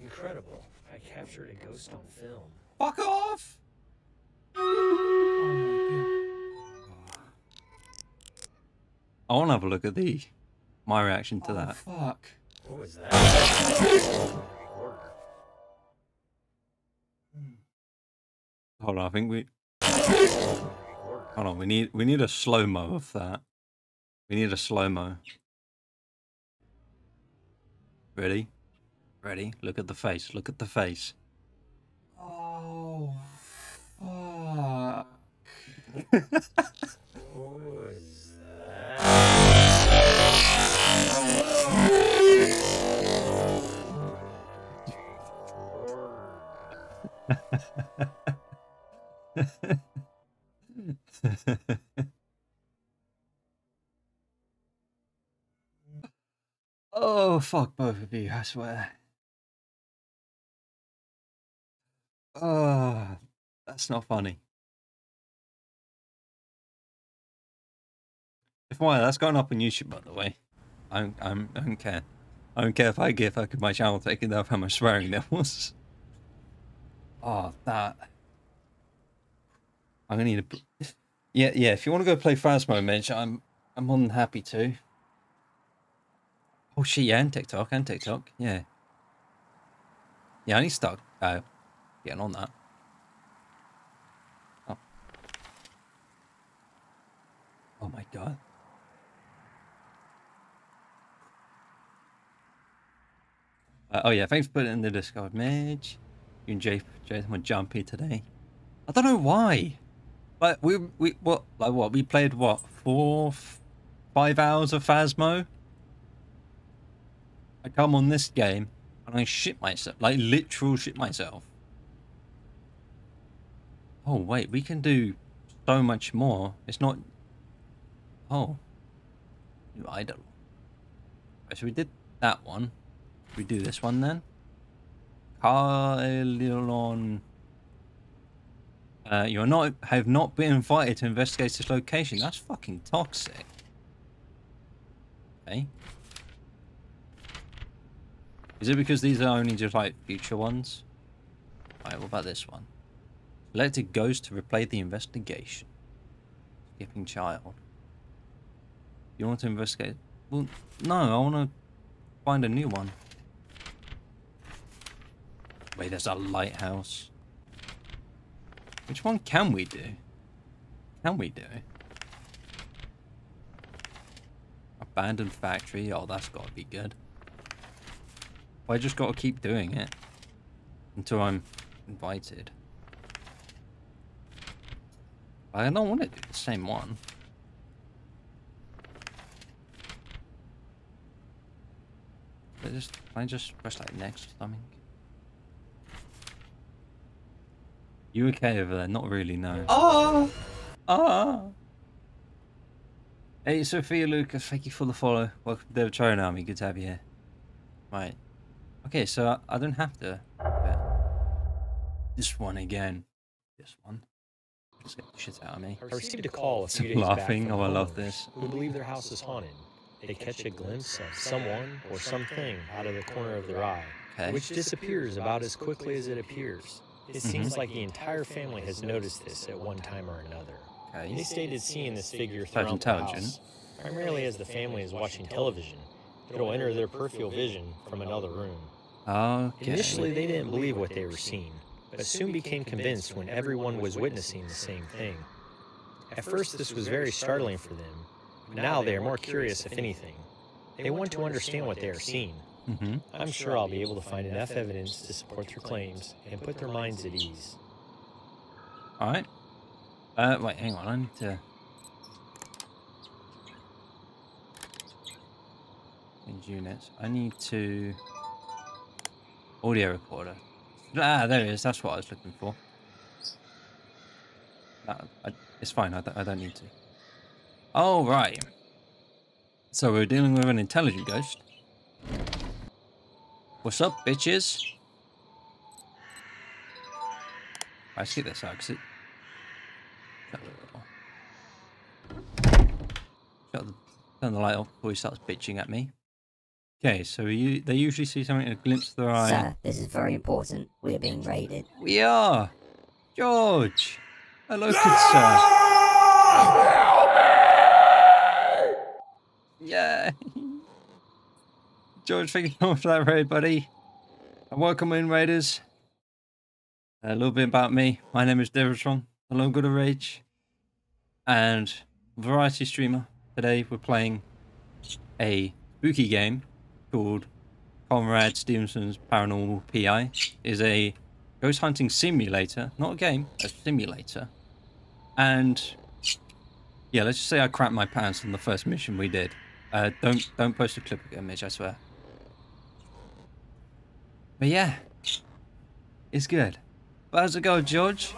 Incredible! I captured a ghost on film. Fuck off! I want to have a look at my reaction to that. Fuck. What was that? Hold on, I think we. Hold on, we need a slow mo of that. We need a slow mo. Ready? Ready? Look at the face. Look at the face. Oh fuck. What was be, I swear. Ah, that's not funny. If why that's going up on YouTube, by the way. I don't care. I don't care if I get fucking my channel taken up how much swearing there was. Oh, that. I'm gonna need a. Yeah. If you want to go play Phasmo, Midge, I'm more than happy to. Oh shit! Yeah, and TikTok. Yeah. I need to start getting on that. Oh my god. Oh yeah, thanks for putting it in the Discord, Midge. You and Jason were jumpy today. I don't know why. Like we played what 4, 5 hours of Phasmo. I come on this game and I shit myself, like literal shit myself. Oh wait, we can do so much more. It's not. Oh, new idol. Right, so we did that one. We do this one then. Kylilon. You have not been invited to investigate this location. That's fucking toxic. Okay. Is it because these are only just like future ones? Alright, what about this one? Selected ghost to replay the investigation. Skipping child. You want to investigate? Well, no, I want to find a new one. Wait, there's a lighthouse. Which one can we do? Abandoned factory. Oh, that's got to be good. I just got to keep doing it until I'm invited. I don't want to do the same one. Can I just press like next or something? You okay over there? Not really, no. Oh! Hey, Sophia Lucas, thank you for the follow. Welcome to the Devetronian Army. Good to have you here. Right. Okay, so I don't have to. This one again. This one. Just get the shit out of me. I received a call a few days back. Oh, I love this. We believe their house is haunted. They catch a glimpse of someone or something out of the corner of their eye, which disappears about as quickly as it appears. It seems like the entire family has noticed this at one time or another. They stated seeing this figure throughout the house, primarily as the family is watching television. It will enter their peripheral vision from another room. Initially, they didn't believe what they were seeing, but soon became convinced when everyone was witnessing the same thing. At first, this was very startling for them. Now they are more curious, if anything. They want to understand what they are seeing. I'm sure I'll be able to find enough evidence to support their claims and put their minds at ease. Alright. Wait, hang on, I need to... Units. I need to... Audio recorder. Ah, there it is. That's what I was looking for. It's fine. I don't need to. All right. So we're dealing with an intelligent ghost. What's up, bitches? I see this out because it... Turn the light off before he starts bitching at me. Okay, so they usually see something in a glimpse of their eye. Sir, this is very important. We're being raided. We are! George! Hello, good sir. Help me! Yeah! George, thank you so much for that raid, buddy. And welcome in, raiders. A little bit about me. My name is Devetron, a lone god of rage. And variety streamer. Today we're playing a spooky game called Conrad Stevenson's Paranormal PPI. It is a ghost hunting simulator, not a game, a simulator. And yeah, let's just say I crapped my pants on the first mission we did. Don't post a clip image, I swear. But yeah, it's good. But how's it go, George?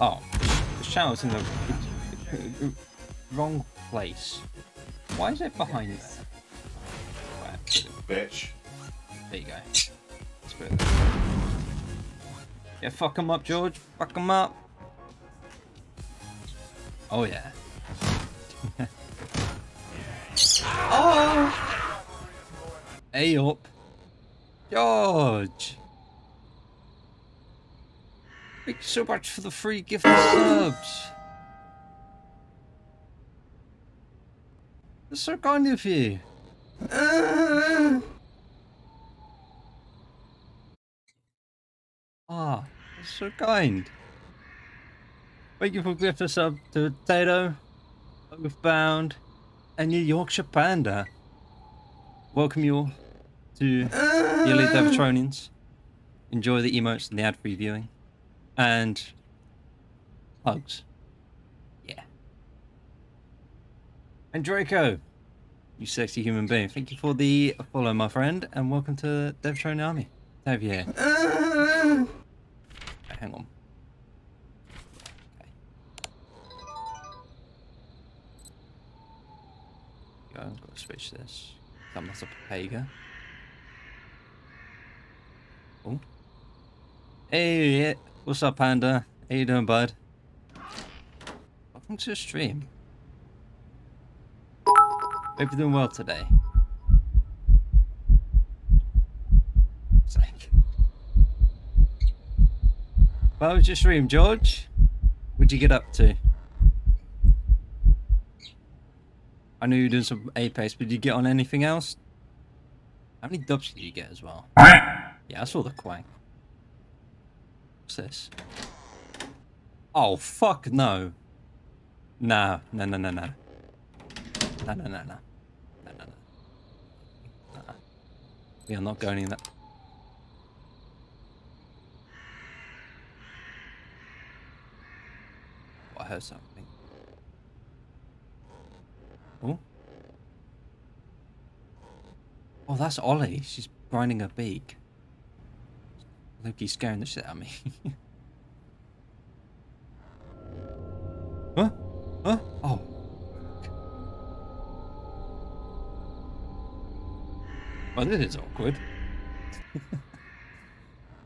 Oh, the shower's in the wrong place. Why is it behind there? bitch. There you go. Let's put it there. Yeah, fuck him up, George. Fuck him up. Oh, yeah. Oh! Hey up. George! Thank you so much for the free gift of subs. That's so kind of you. Ah, that's so kind. Thank you for gifting us up to Potato, Oathbound, and your Yorkshire Panda. Welcome you all to the Elite Devetronians. Enjoy the emotes and the ad-free viewing. And hugs. Yeah. And Draco, you sexy human being. Thank you for the follow, my friend, and welcome to Devetronian Army. Have you here. Hang on. Okay. Go, I've got to switch this. Come that's a Pega. Oh. Hey, what's up, Panda? How you doing, bud? Welcome to the stream. Hope you're doing well today. Well, it was your stream, George. What'd you get up to? I know you were doing some Apex, but did you get on anything else? How many dubs did you get as well? Yeah, I saw the quack. What's this? Oh, fuck no. No. We are not going in that. I heard something. Oh. Oh, that's Ollie. She's grinding her beak. Loki's scaring the shit out of me. Huh? Huh? Oh. Well, this is awkward.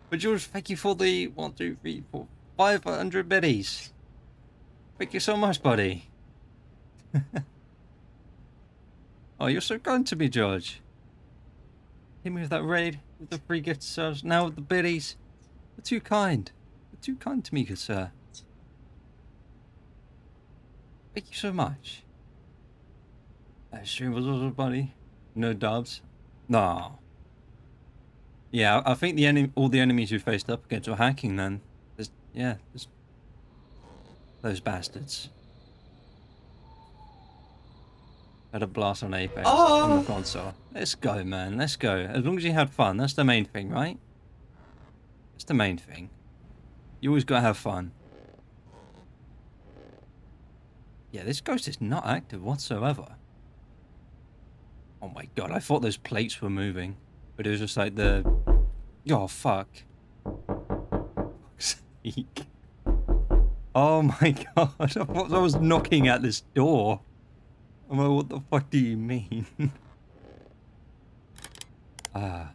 But George, thank you for the 500 biddies. Thank you so much, buddy. Oh, you're so kind to me, George. Hit me with that raid, with the free gift subs, now with the biddies. You're too kind. You're too kind to me, good sir. Thank you so much. That stream was awesome, buddy. No dubs. No. Yeah, I think all the enemies we faced up against were hacking then. There's those bastards. Had a blast on Apex on the console. Let's go, man. Let's go. As long as you had fun, that's the main thing, right? That's the main thing. You always gotta have fun. Yeah, this ghost is not active whatsoever. Oh my god, I thought those plates were moving. But it was just like the... Oh, fuck. Fuck's sake. Oh my god, I thought I was knocking at this door. I'm like, what the fuck do you mean? Alright,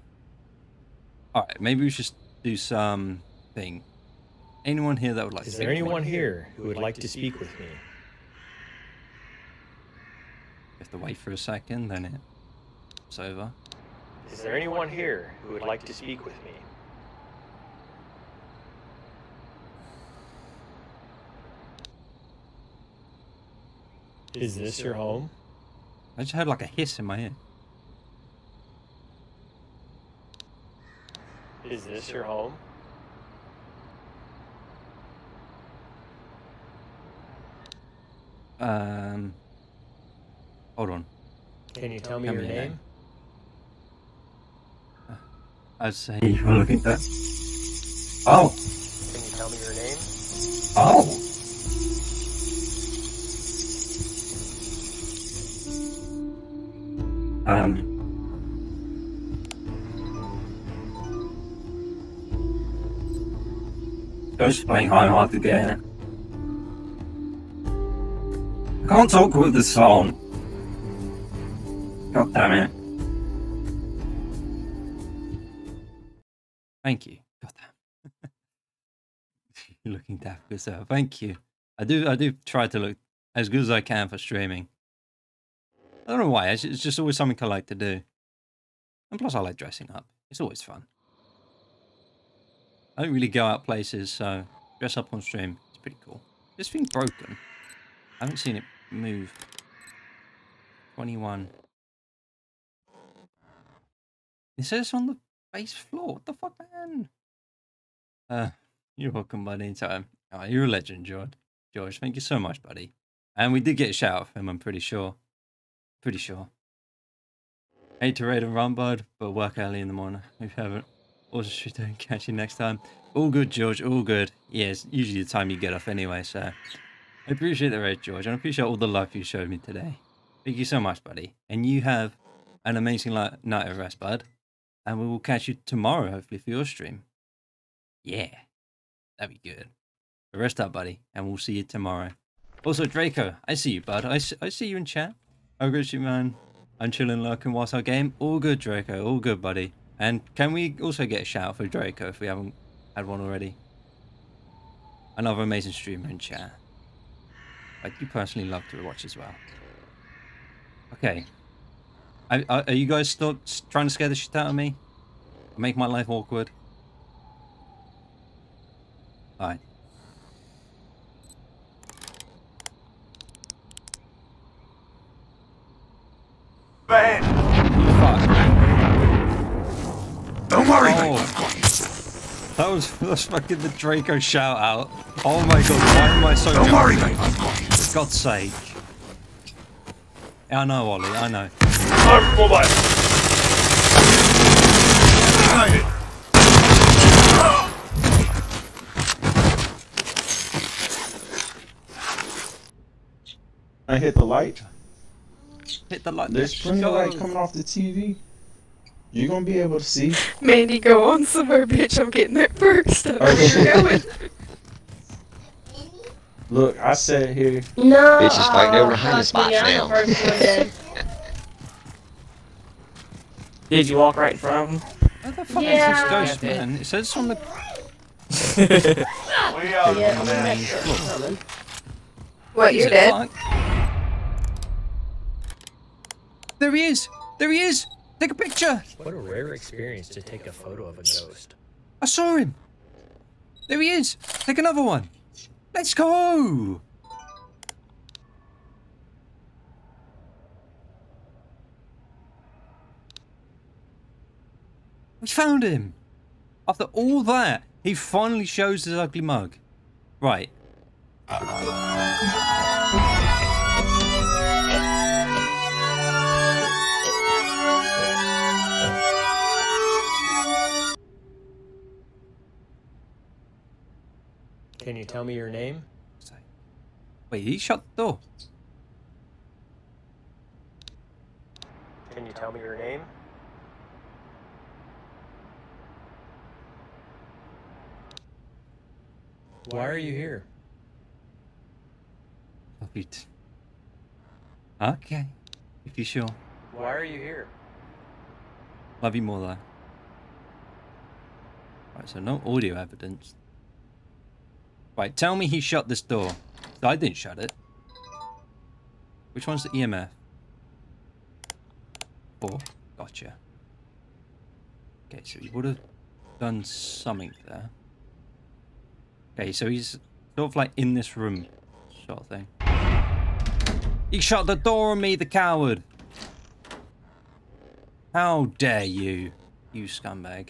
maybe we should do some thing. Anyone here that would like to speak with me? Is there anyone here who would like to speak with me? You have to wait for a second, then it's over. Is there anyone here who would like to speak with me? Is this your home? I just heard like a hiss in my ear. Is this your home? Hold on. Can you tell me your name? I'd say you're looking at that. Oh! Can you tell me your name? Oh! Ghost playing hard again. I can't talk with the song. God damn it. Thank you. Goddamn. You're looking daft yourself. Thank you. I do try to look as good as I can for streaming. I don't know why. It's just always something I like to do. And plus I like dressing up. It's always fun. I don't really go out places, so dress up on stream. It's pretty cool. This thing's broken. I haven't seen it move. 21. It says on the base floor. What the fuck, man? You're welcome, buddy. Anytime. Oh, you're a legend, George. George, thank you so much, buddy. And we did get a shout out from him, I'm pretty sure. Pretty sure. Hate to raid and run, bud, but work early in the morning. If you haven't, also should don't catch you next time. All good, George. All good. Yeah, it's usually the time you get off anyway, so. I appreciate the raid, George, and I appreciate all the love you showed me today. Thank you so much, buddy. And you have an amazing night of rest, bud. And we will catch you tomorrow, hopefully, for your stream. Yeah. That'd be good. So rest up, buddy, and we'll see you tomorrow. Also, Draco, I see you, bud. I see you in chat. How good you, man? I'm chilling, lurking whilst I game. All good, Draco. All good, buddy. And can we also get a shout out for Draco if we haven't had one already? Another amazing streamer in chat. I do personally love to watch as well. Okay. Are you guys still trying to scare the shit out of me? Make my life awkward? Alright. Bad. Fuck. Don't worry, mate. I've got you. That's fucking the Draco shout out. Oh my god, why am I so Don't joking? Worry, mate. I've got you. For God's sake. I know, Ollie, I know. I'm all right. I hit the light. Hit the light. There's plenty of light coming off the TV. You're gonna be able to see. Mandy, go on somewhere, bitch. I'm getting that first. Okay. Look, I sat here. No. Bitch is fighting over behind the spots now. Did you walk right in front of him? Where the fuck is this ghost, man? It says on the. We are down here. What, you're dead? There he is! There he is! Take a picture! What a rare experience to take a photo of a ghost. I saw him! There he is! Take another one! Let's go! We found him! After all that, he finally shows his ugly mug. Right. Can you tell me your name? Wait, he shut the door. Can you tell me your name? Why are you here? Okay, if you're sure. Why are you here? Love you more though. Right, so no audio evidence. Right, tell me he shut this door. I didn't shut it. Which one's the EMF? 4. Gotcha. Okay, so he would have done something there. Okay, so he's sort of like in this room sort of thing. He shut the door on me, the coward! How dare you, you scumbag.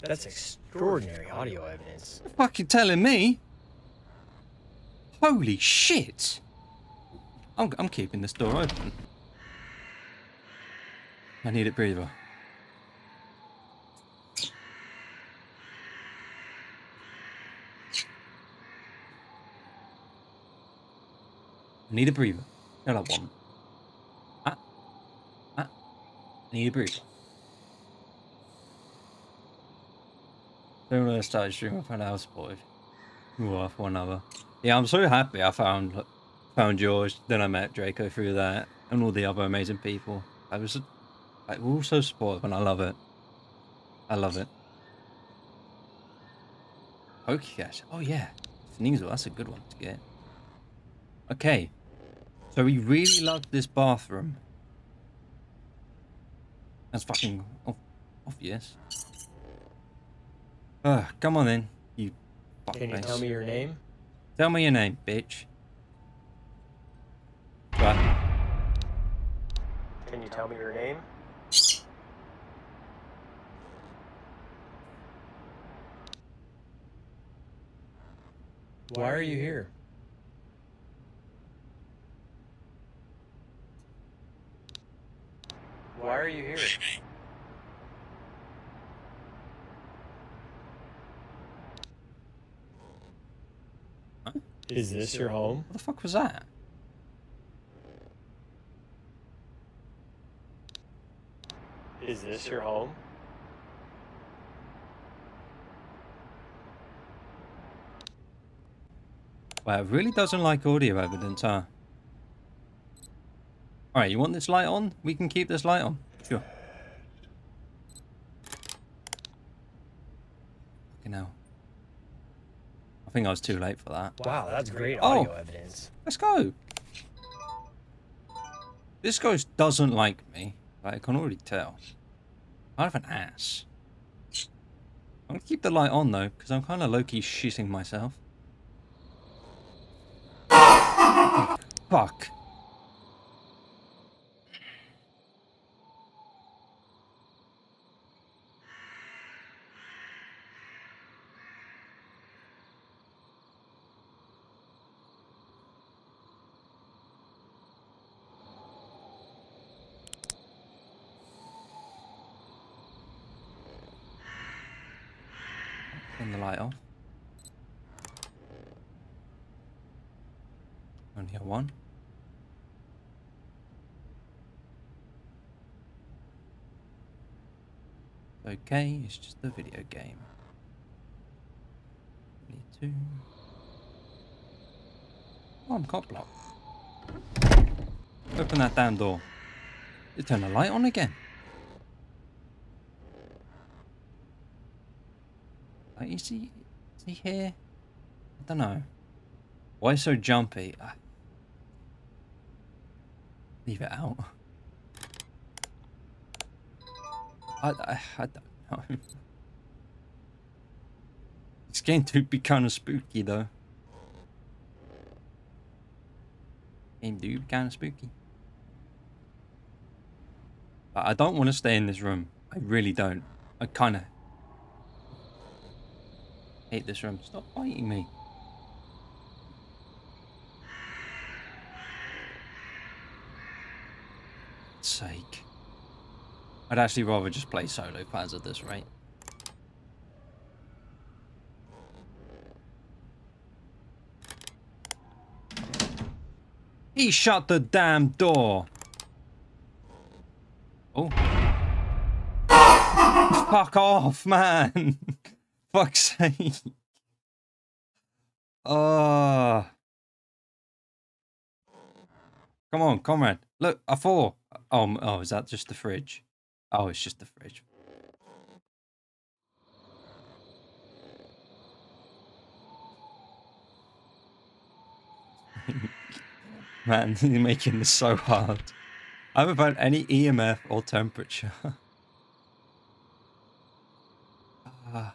That's extraordinary audio evidence. What the fuck you telling me? Holy shit! I'm keeping this door open. I need a breather. I need a breather. No, that one. I need a breather. Don't want to start a stream off an hour, boy. off one another. Yeah, I'm so happy I found George. Then I met Draco through that, and all the other amazing people. We're all so supportive, and I love it. I love it. Pokecash. Oh yeah, Sneasel. That's a good one to get. Okay, so we really love this bathroom. That's fucking obvious. Come on in, you fuckface. Can you tell me your name? Tell me your name, bitch. What? Can you tell me your name? Why are you here? Why are you here? Huh? Is this your home? What the fuck was that? Is this your home? Wow, it really doesn't like audio evidence, huh? Alright, you want this light on? We can keep this light on. Sure. Fucking hell. I think I was too late for that. Wow, that's great audio evidence. Let's go. This ghost doesn't like me. Like, I can already tell. I have an ass. I'm gonna keep the light on though, because I'm kind of low-key shitting myself. Oh, fuck. The light off. Only a one. Okay, it's just a video game. 22. Oh, I'm cop blocked. Open that damn door. You turn the light on again. Is he here? I don't know. Why so jumpy? Leave it out. I don't know. It's getting to be kind of spooky though. Game do be kind of spooky. But I don't want to stay in this room. I really don't. I kind of hate this room. Stop biting me. For God's sake. I'd actually rather just play solo plans at this rate. He shut the damn door. Oh. Fuck off, man. Fuck's sake. Oh. Come on, comrade. Look, a four. Oh, is that just the fridge? Oh, it's just the fridge. Man, you're making this so hard. I haven't found any EMF or temperature. Ah.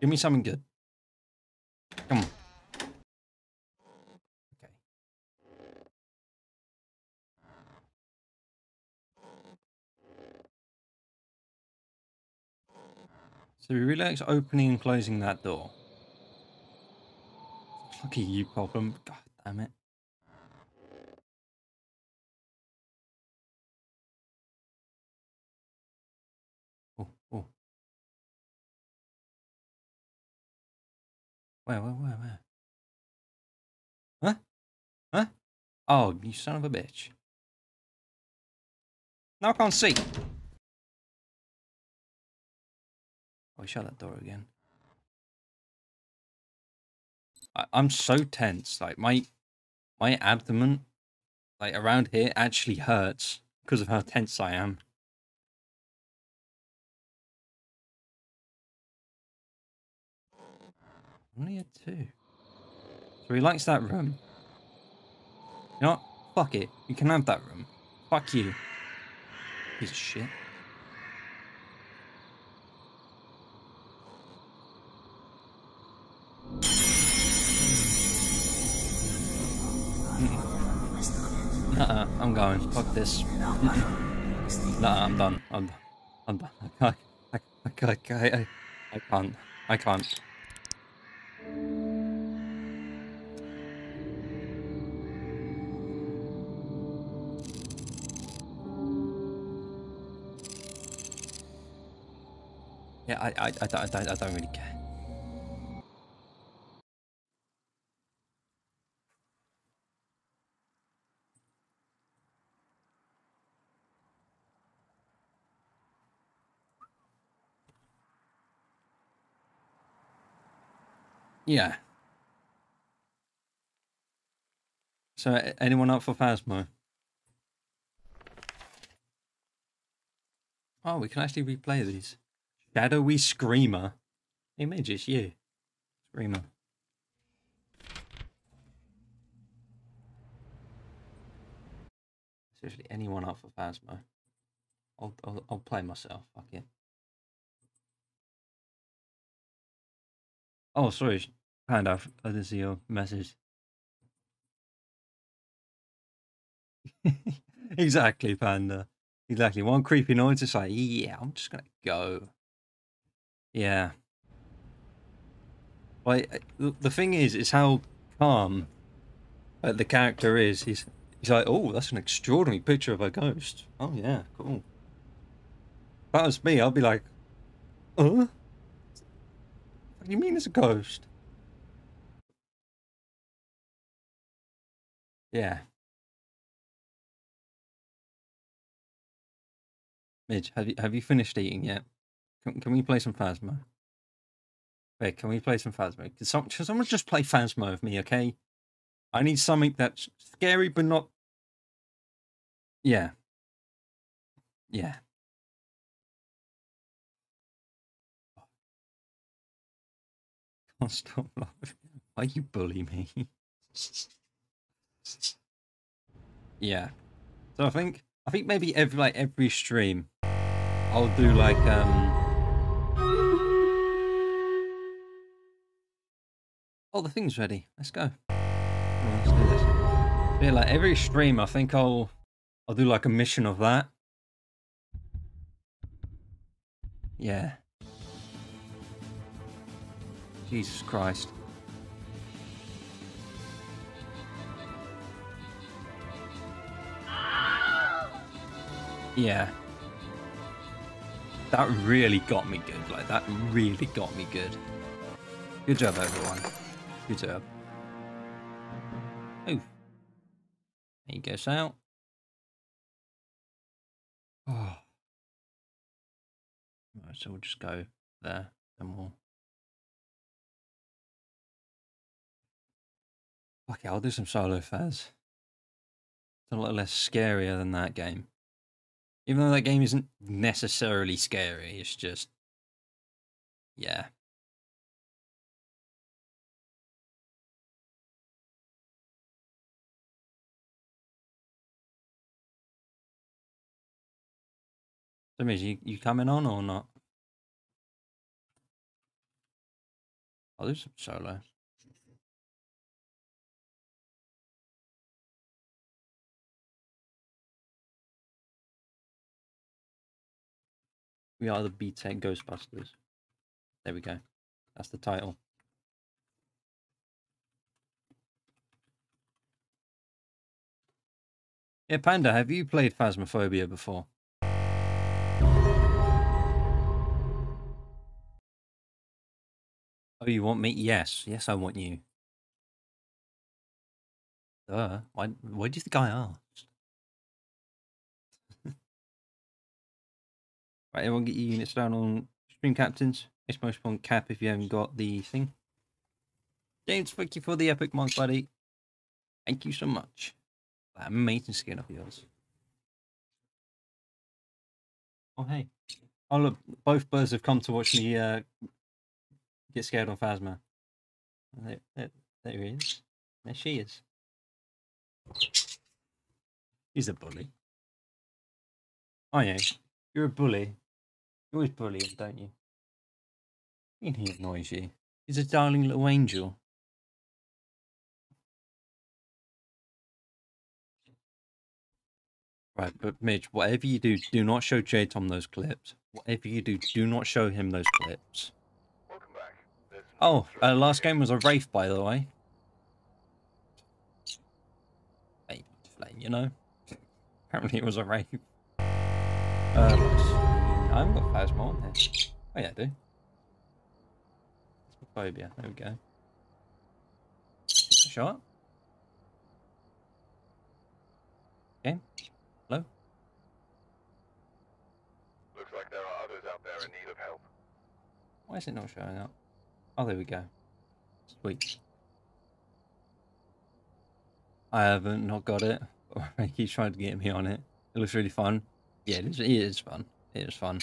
Give me something good. Come on. Okay. So we relax opening and closing that door. Lucky you problem. God damn it. Where? Huh? Huh? Oh, you son of a bitch. Now I can't see. Oh, shut that door again. I'm so tense. Like, my abdomen, like, around here actually hurts because of how tense I am. Only a 2. So he likes that room. You know what? Fuck it. You can have that room. Fuck you. Piece of shit. Nuh-uh, I'm going. Fuck this. Nuh-uh, I'm done. I'm done. I can't. I can't. Yeah, I don't really care. Yeah. So, anyone up for Phasmo? Oh, we can actually replay these. Shadowy Screamer. Hey, Midge, it's you. Screamer. Seriously, anyone up for Phasmo? I'll play myself. Fuck it. Oh, sorry. Kind of. I didn't see your message. Exactly, Panda. Exactly. One creepy noise. It's like, yeah, I'm just gonna go. Yeah. Like, the thing is how calm the character is. He's like, oh, that's an extraordinary picture of a ghost. Oh yeah, cool. If that was me, I'd be like, huh? What do you mean it's a ghost? Yeah. Midge, have you finished eating yet? Can we play some Phasmo? Wait, can we play some Phasmo? Can someone just play Phasmo with me, okay? I need something that's scary but not... Yeah. Yeah. Can't stop laughing. Why you bully me? Yeah. So I think maybe every stream I'll do like oh, the thing's ready. Let's go. Let's do this. Yeah, like every stream, I think I'll do like a mission of that. Yeah. Jesus Christ. Yeah. That really got me good. Like, that really got me good. Good job, everyone. Good job. Oh. There you go, Sal. Oh. Alright, so we'll just go there, and we'll... Okay, I'll do some solo Phas. It's a lot less scarier than that game. Even though that game isn't necessarily scary, it's just... Yeah. So, Miz, you coming on or not? I'll do some solo. We are the B-Tech Ghostbusters. There we go. That's the title. Yeah, Panda, have you played Phasmophobia before? Oh, you want me? Yes. Yes, I want you. Duh. Why do you think I asked? Right, everyone get your units down on Stream Captains. It's most fun cap if you haven't got the thing. James, thank you for the epic mod, buddy. Thank you so much. That amazing skin of yours. Oh, hey. Oh, look, both birds have come to watch me get scared on Phasma. There he is. There she is. He's a bully. Oh, yeah. You're a bully. You always bully him, don't you? I mean, he annoys you. He's a darling little angel. Right, but Midge, whatever you do, do not show J-Tom those clips. Whatever you do, do not show him those clips. Welcome back. Oh, last game was a Wraith, by the way. Flame, you know? Apparently it was a Wraith. I haven't got Phasma on here. Oh yeah, I do. Phobia, there we go. Shot. Okay. Hello? Looks like there are others out there in need of help. Why is it not showing up? Oh, there we go. Sweet. I haven't not got it. I keep trying to get me on it. It looks really fun. Yeah, it is fun. It is fun.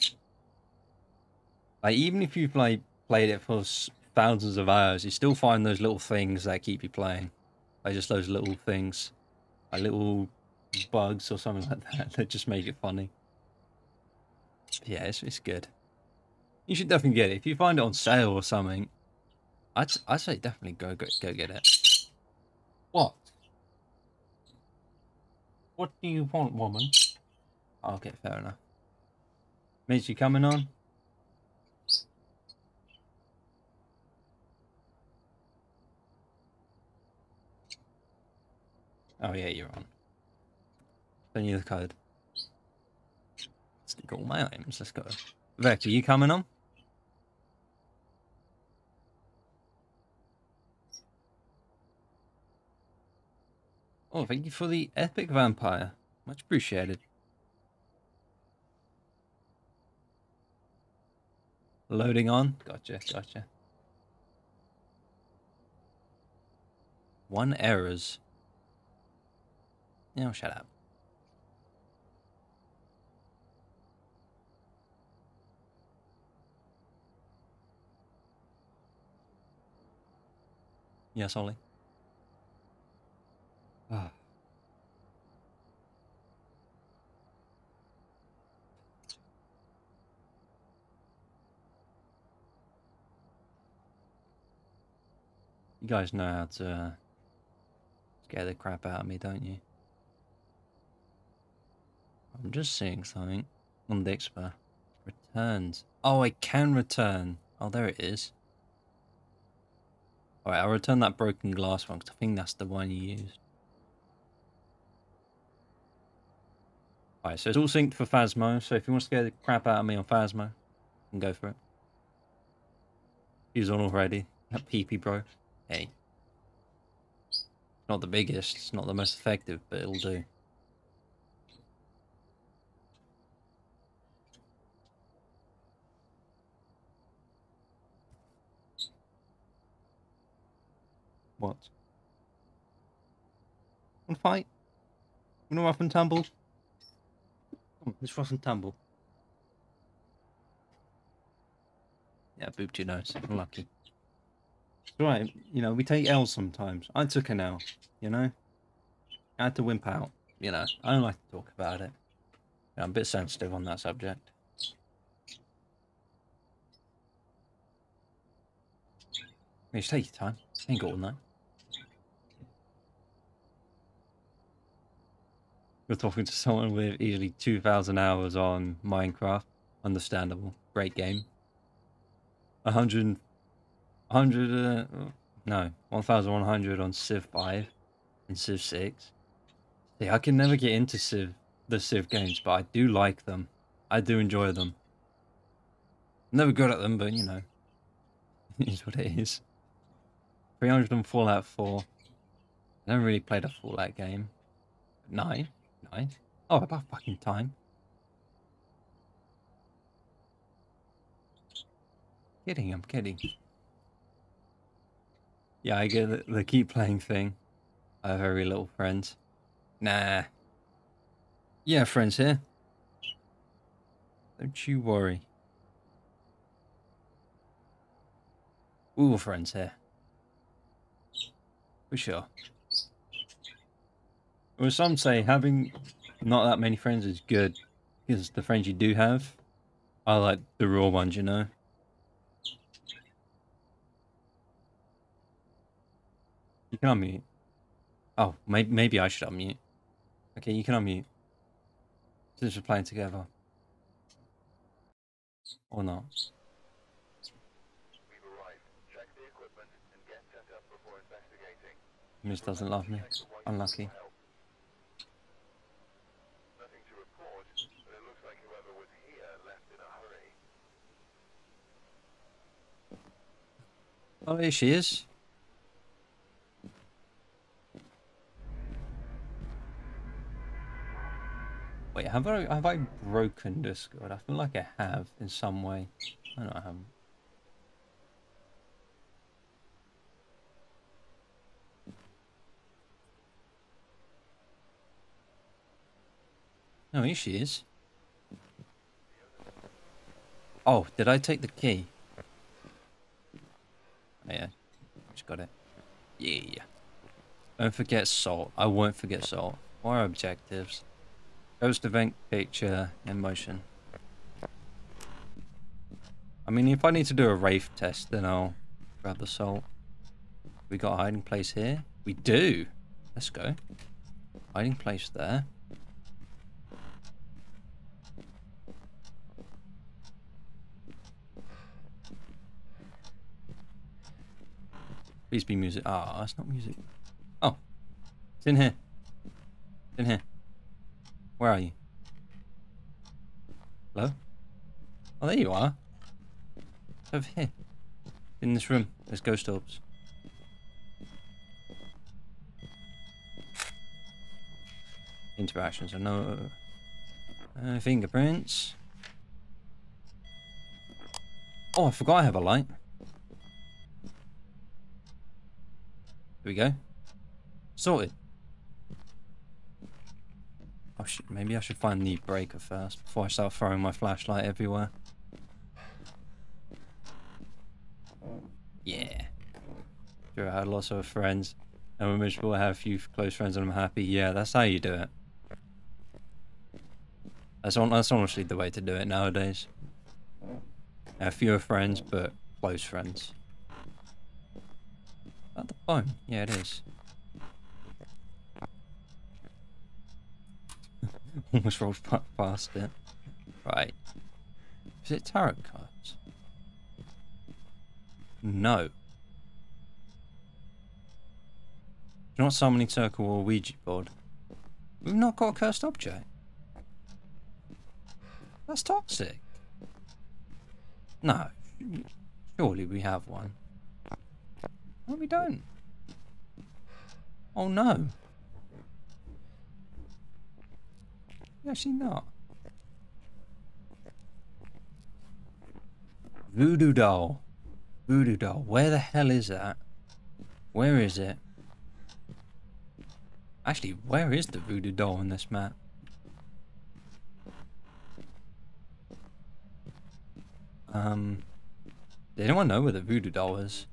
Like, even if you've like played it for thousands of hours, you still find those little things that keep you playing. Like just those little things, like little bugs or something like that that just make it funny. But yeah, it's good. You should definitely get it if you find it on sale or something. I'd say definitely go get it. What? What do you want, woman? Okay, fair enough. Mitch, you coming on? Oh yeah, you're on. Send you the code. Stick all my items, let's go. Vector, you coming on? Oh, thank you for the epic vampire. Much appreciated. Loading on. Gotcha, gotcha. One errors. Now shut up. Yes, Ollie. Ah. You guys know how to scare the crap out of me, don't you? I'm just seeing something on the Expo. Returns. Oh, I can return. Oh, there it is. Alright, I'll return that broken glass one because I think that's the one you used. Alright, so it's all synced for Phasmo. So if you want to scare the crap out of me on Phasmo, you can go for it. He's on already. That peepee, bro. Hey. Not the biggest, it's not the most effective, but it'll do. What? Wanna fight? Wanna rough and tumble? Come on, let's rough and tumble. Yeah, I booped your nose. Unlucky. It's alright, you know, we take L's sometimes. I took an L, you know? I had to wimp out, you know? I don't like to talk about it. Yeah, I'm a bit sensitive on that subject. You should take your time. Ain't got all night. You're talking to someone with easily 2,000 hours on Minecraft. Understandable. Great game. 1,100 on Civ 5 and Civ 6. See, I can never get into the Civ games, but I do like them. I do enjoy them. I'm never good at them, but you know, it is what it is. 300 on Fallout 4. I never really played a Fallout game. Nine. Oh, about fucking time. Kidding, I'm kidding. Yeah, I get the keep playing thing. I have very little friends. Nah. Yeah, friends here. Don't you worry. We were friends here. For sure. Well, some say having not that many friends is good. Because the friends you do have are like the raw ones, you know? You can unmute. Oh, maybe I should unmute. Okay, you can unmute. Since we're playing together. Or not. We've arrived. Check the equipment and get set up before investigating. Miss doesn't love me. Unlucky. Nothing to report, but it looks like whoever was here left in a hurry. Oh, here she is. Wait, have I broken Discord? I feel like I have in some way. I know I haven't. No, here she is. Oh, did I take the key? Oh, yeah, just got it. Yeah. Don't forget salt. I won't forget salt. More objectives. Ghost event picture in motion. I mean, if I need to do a wraith test, then I'll grab the salt. We got a hiding place here. We do. Let's go. Hiding place there. Please be music. Ah, it's not music. Oh, it's in here. It's in here. Where are you? Hello? Oh, there you are. It's over here. In this room. There's ghost orbs. Interactions. I know. Fingerprints. Oh, I forgot I have a light. Here we go. Sorted. Oh shit, maybe I should find the breaker first before I start throwing my flashlight everywhere. Yeah. Sure, I had lots of friends. And we're miserable, I have a few close friends and I'm happy. Yeah, that's how you do it. That's honestly the way to do it nowadays. I have fewer friends, but close friends. Is that the phone? Yeah, it is. Almost rolled past it. Right. Is it tarot cards? No. Not summoning circle or Ouija board. We've not got a cursed object. That's toxic. No. Surely we have one. No, we don't. Oh no. Actually not. Voodoo doll. Voodoo doll. Where the hell is that? Where is it? Actually, where is the voodoo doll on this map? Does anyone know where the voodoo doll is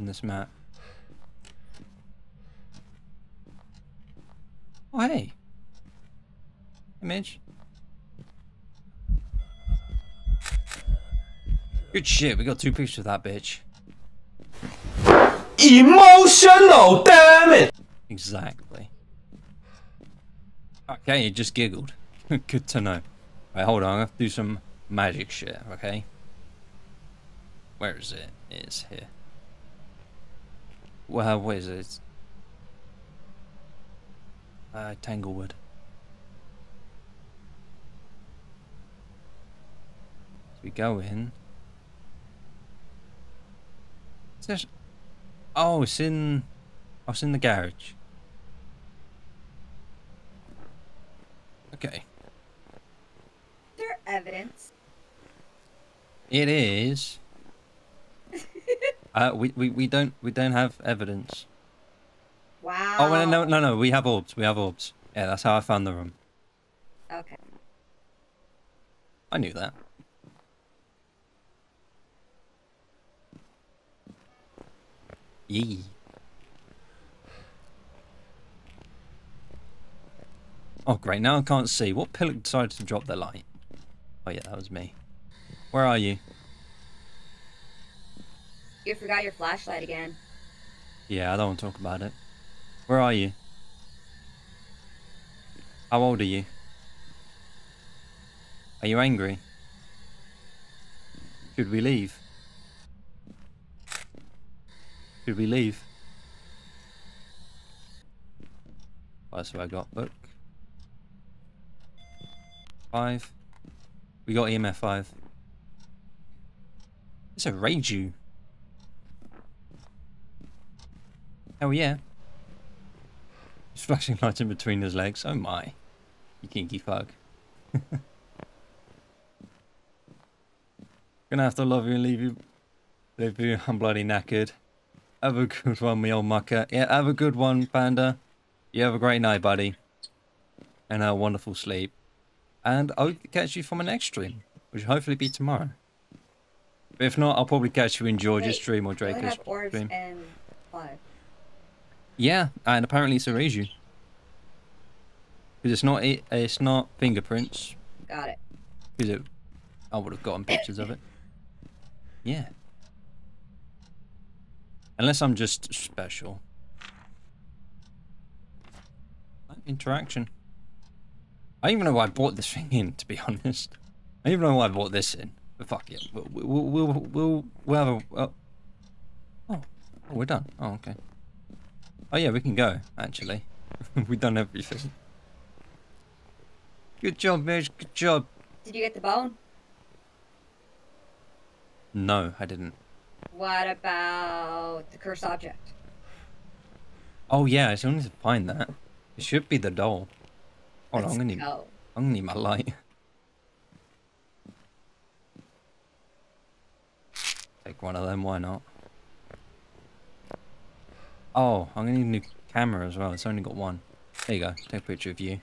in this map? Oh, hey. Image. Good shit, we got two pictures of that bitch. Emotional, damn it! Exactly. Okay, you just giggled. Good to know. Right, hold on, I have to do some magic shit, okay? Where is it? It's here. Well, where is it? Tanglewood. We go in. It's in. Oh, it's in the garage. Okay. Is there evidence? It is. We don't have evidence. Wow. Oh well, no, we have orbs. We have orbs. Yeah, that's how I found the room. Okay. I knew that. Yee. Oh great, now I can't see. What pillar decided to drop their light? Oh yeah, that was me. Where are you? You forgot your flashlight again. Yeah, I don't want to talk about it. Where are you? How old are you? Are you angry? Should we leave? Should we leave? Well, that's what I got. Book. 5. We got EMF 5. It's a Raichu. Hell yeah. He's flashing lights in between his legs. Oh my. You kinky fuck. Gonna have to love you and leave you. Leave you. I'm bloody knackered. Have a good one, me old mucker. Yeah, have a good one, Panda. You have a great night, buddy. And a wonderful sleep. And I'll catch you for my next stream, which will hopefully be tomorrow. But if not, I'll probably catch you in George's stream or Draco's stream. And yeah, and apparently it's a Raichu. Because it's not fingerprints. Got it. Because I would have gotten pictures of it. Yeah. Unless I'm just special. Interaction. I don't even know why I bought this thing in, to be honest. I don't even know why I bought this in. But fuck it. We'll have a... oh, we're done. Oh, okay. Oh yeah, we can go, actually. We've done everything. Good job, Midge. Good job. Did you get the bone? No, I didn't. What about the cursed object? Oh yeah, I still need to find that. It should be the doll. Hold on, I'm gonna need my light. Take one of them, why not? Oh, I'm gonna need a new camera as well, it's only got one. There you go, take a picture of you.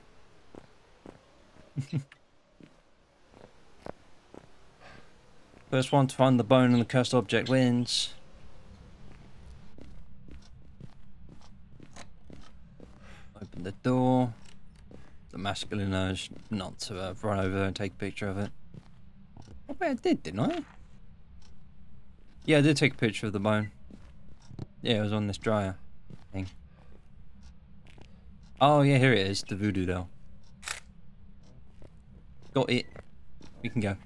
First one to find the bone and the cursed object wins. Open the door. The masculine urge not to run over and take a picture of it. I bet I did, didn't I? Yeah, I did take a picture of the bone. Yeah, it was on this dryer thing. Oh yeah, here it is, the voodoo doll. Got it. We can go.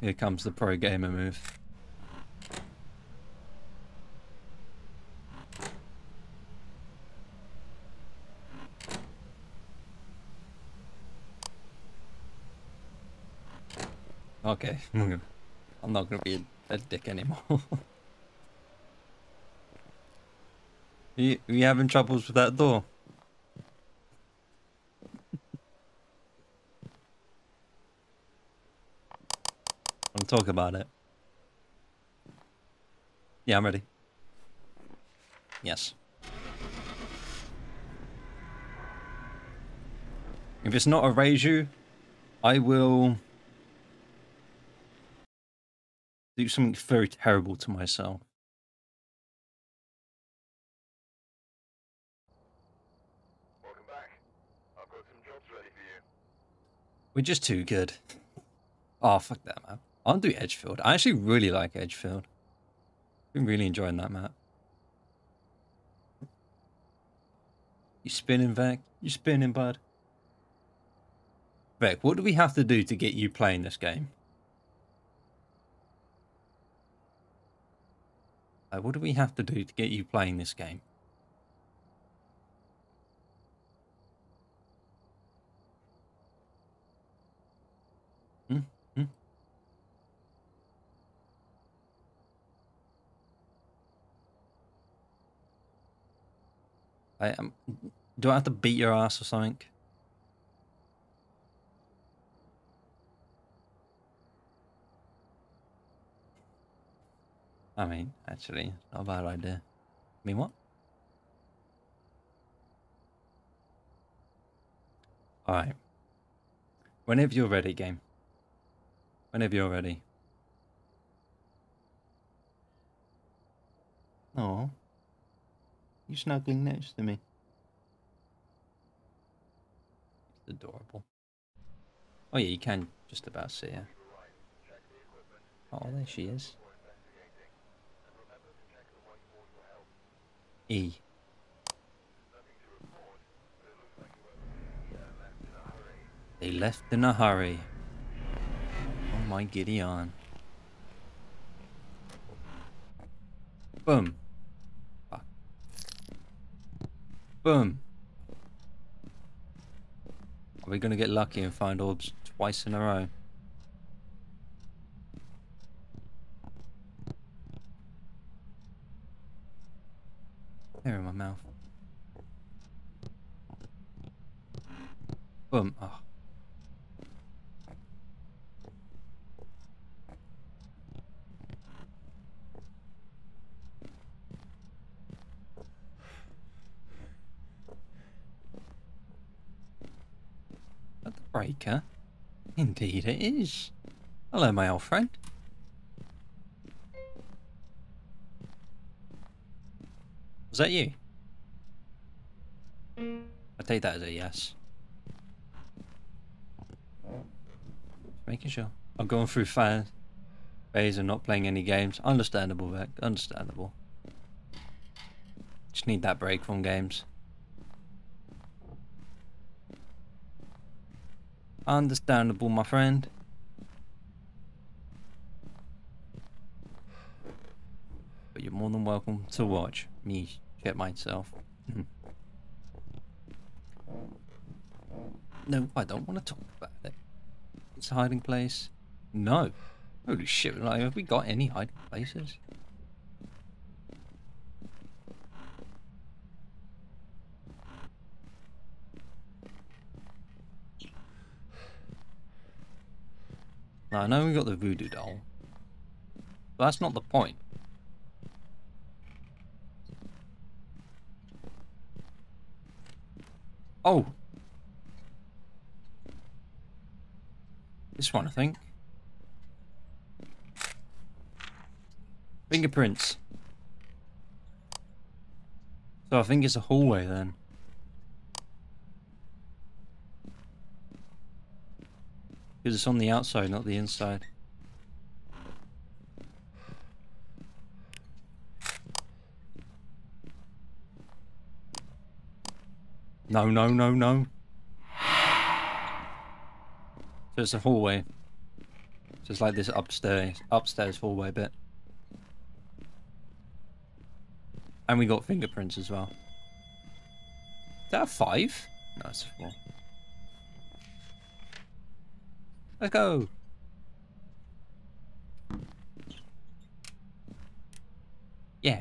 Here comes the pro gamer move. Okay, I'm not gonna be a dick anymore. You having troubles with that door? I'll talk about it. Yeah, I'm ready. Yes. If it's not a Raichu, I will do something very terrible to myself. Welcome back. I've got some jobs ready for you. We're just too good. Oh, fuck that, man. I'll do Edgefield. I actually really like Edgefield. Been really enjoying that map. You spinning, Vec? You spinning, bud? Vec, what do we have to do to get you playing this game? What do we have to do to get you playing this game? Do I have to beat your ass or something? I mean, actually, not a bad idea. I mean, what? Alright. Whenever you're ready, game. Whenever you're ready. Oh, you snuggling next to me. It's adorable. Oh yeah, you can just about see her. Oh, there she is. E. They left in a hurry. Oh my giddy on. Boom. Fuck. Boom. Are we gonna get lucky and find orbs twice in a row? They're in my mouth. Boom. Oh. At the breaker? Indeed it is. Hello, my old friend. Was that you? I take that as a yes. Making sure. I'm going through fan phase and not playing any games. Understandable, Beck. Understandable. Just need that break from games. Understandable, my friend. But you're more than welcome to watch me shit myself. No, I don't want to talk about it. It's a hiding place. No. Holy shit, like, have we got any hiding places? Now, I know we got the voodoo doll, but that's not the point. Oh! This one, I think. Fingerprints. So I think it's a hallway then. Because it's on the outside, not the inside. No, no, no, no. So it's a hallway. So it's like this upstairs hallway bit. And we got fingerprints as well. Is that a 5? No, it's a 4. Let's go. Yeah.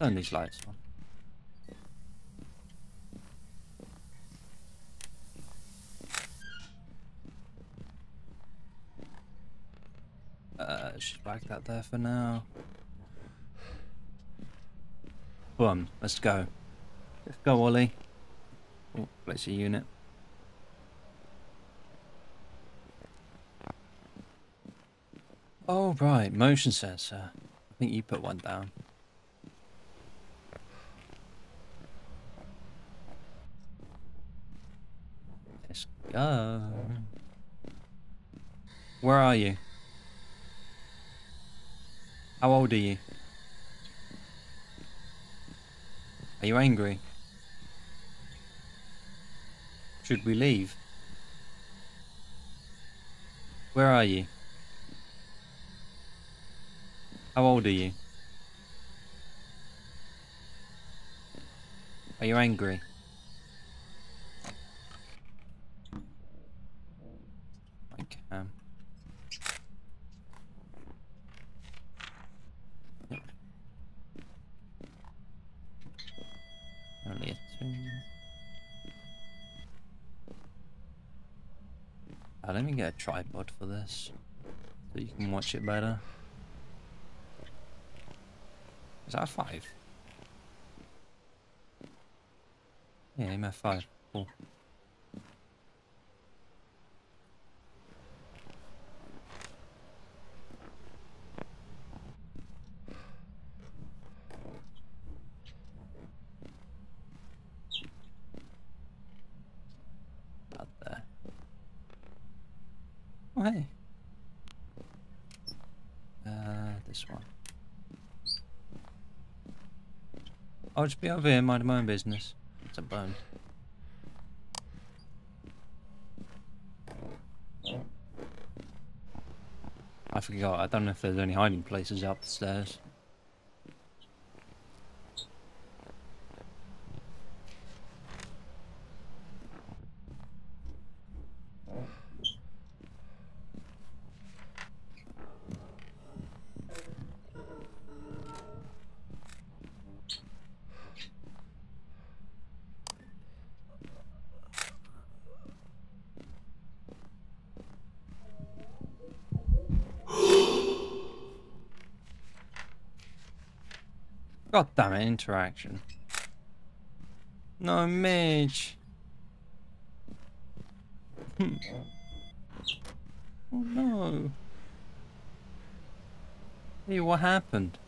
Turn these lights on. Just like that there for now. Boom, let's go. Let's go, Ollie. Oh, place a unit. Oh, right, motion sensor. I think you put one down. Let's go. Where are you? How old are you? Are you angry? Should we leave? Where are you? How old are you? Are you angry? I don't even get a tripod for this, so you can watch it better. Is that a 5? Yeah, I'm at 5. Cool. Oh, hey. This one. I'll just be over here minding my own business. It's a bone. I forgot. I don't know if there's any hiding places up the stairs. God damn it, interaction. No, Midge. Oh no. Hey, what happened?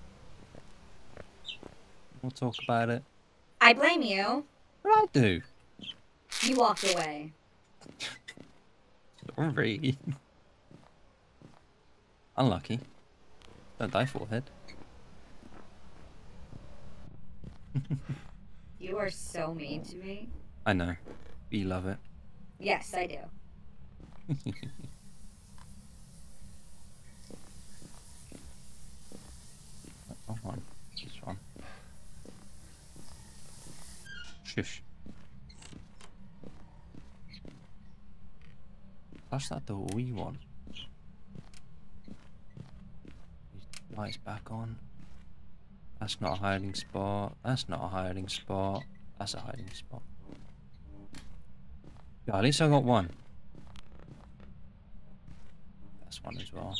We'll talk about it. I blame you. What did I do? You walked away. Sorry. Unlucky. Don't die for head. You are so mean to me. I know. You love it. Yes, I do. Come on. This one. Shush. That's not the wee one. Lights back on. That's not a hiding spot. That's not a hiding spot. That's a hiding spot. Yeah, at least I got one. That's one as well.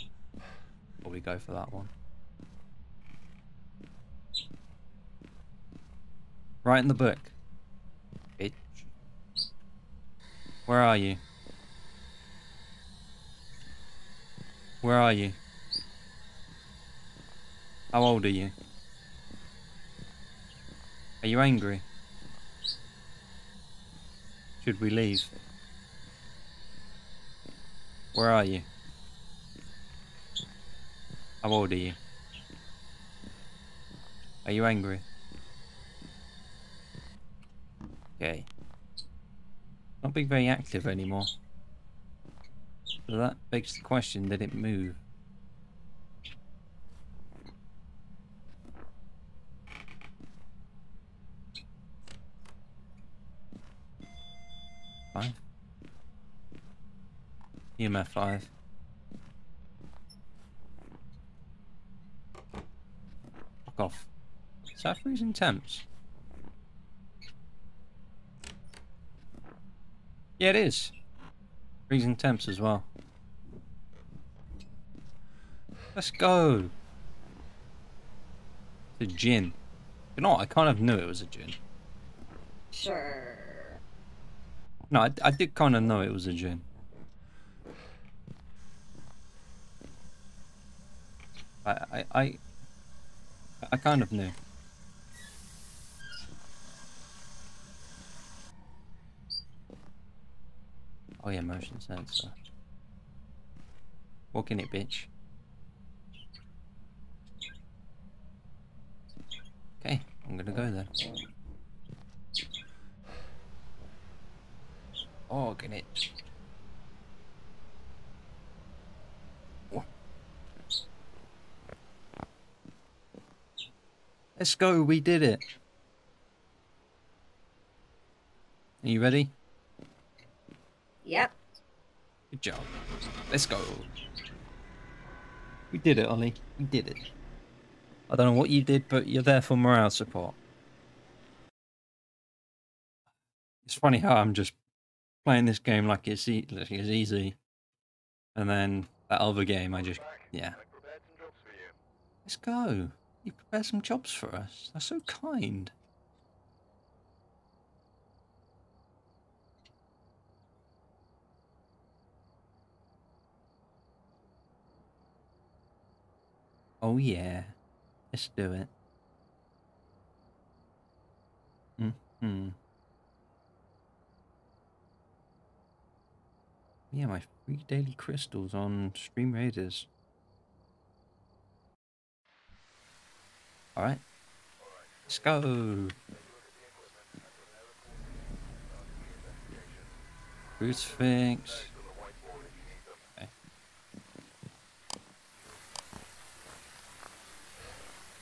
Or we go for that one. Right in the book. Bitch. Where are you? Where are you? How old are you? Are you angry? Should we leave? Where are you? How old are you? Are you angry? Okay. Not being very active anymore. So that begs the question, did it move? EMF 5. Fuck off. Is that freezing temps? Yeah, it is. Freezing temps as well. Let's go. It's a gin. You know what? I kind of knew it was a gin. Sure. No, I did kind of know it was a gin. I kind of knew. Oh yeah, motion sensor. Walk in it, bitch. Okay, I'm gonna go there. Oh, get it. Let's go, we did it. Are you ready? Yep. Good job. Let's go. We did it, Ollie. We did it. I don't know what you did, but you're there for morale support. It's funny how I'm just playing this game like it's easy. And then that other game, I just, yeah. Let's go. You prepared some jobs for us. That's so kind. Oh yeah, let's do it. Yeah, my free daily crystals on Stream Raiders. Alright, let's go! Crucifix.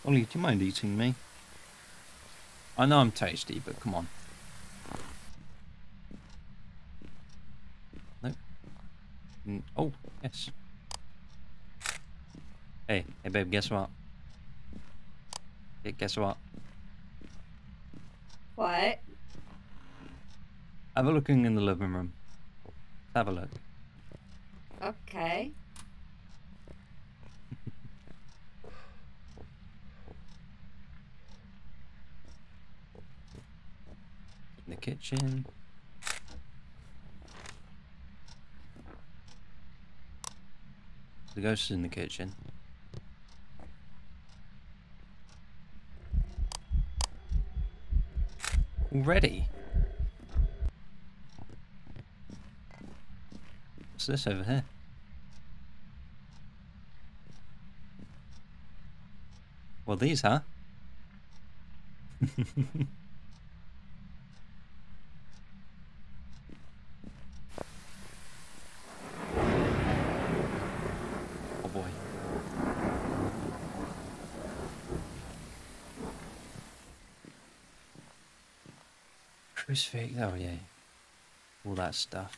Ollie, do you mind eating me? I know I'm tasty, but come on. Nope. Oh, yes. Hey, hey babe, guess what? Hey, guess what? What? Have a look in the living room. Have a look. Okay. The kitchen. The ghost is in the kitchen. Already? What's this over here? Well, these, huh? Crucifix, oh yeah, all that stuff.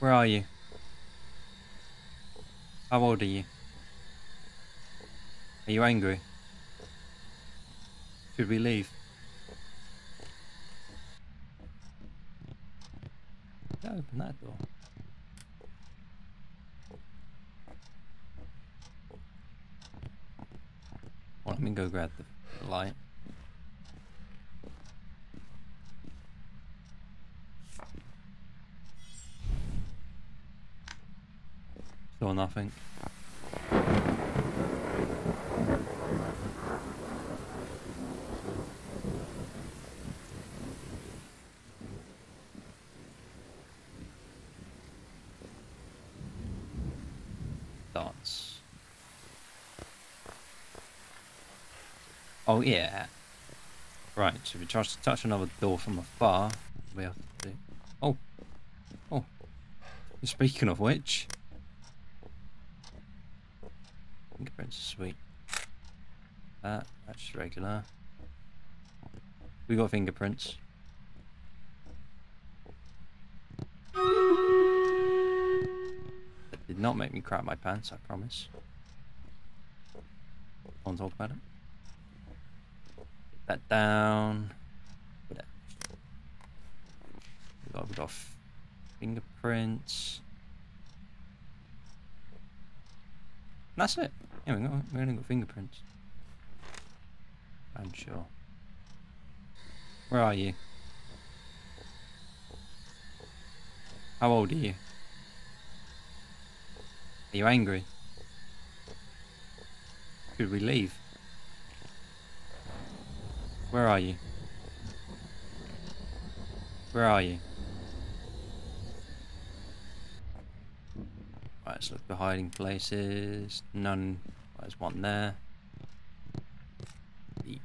Where are you? How old are you? Are you angry? Should we leave? Open that door. Well, let me go grab the light. Still nothing. Oh yeah. Right, so if we try to touch another door from afar, we have to do. Oh. Oh. Speaking of which. Fingerprints are sweet. That's regular. We got fingerprints. That did not make me crap my pants, I promise. Don't talk about it. That down. We've got fingerprints. And that's it. Yeah, we only got fingerprints. I'm sure. Where are you? How old are you? Are you angry? Should we leave? Where are you? Where are you? Right, let's look for hiding places. None. There's one there. Eek.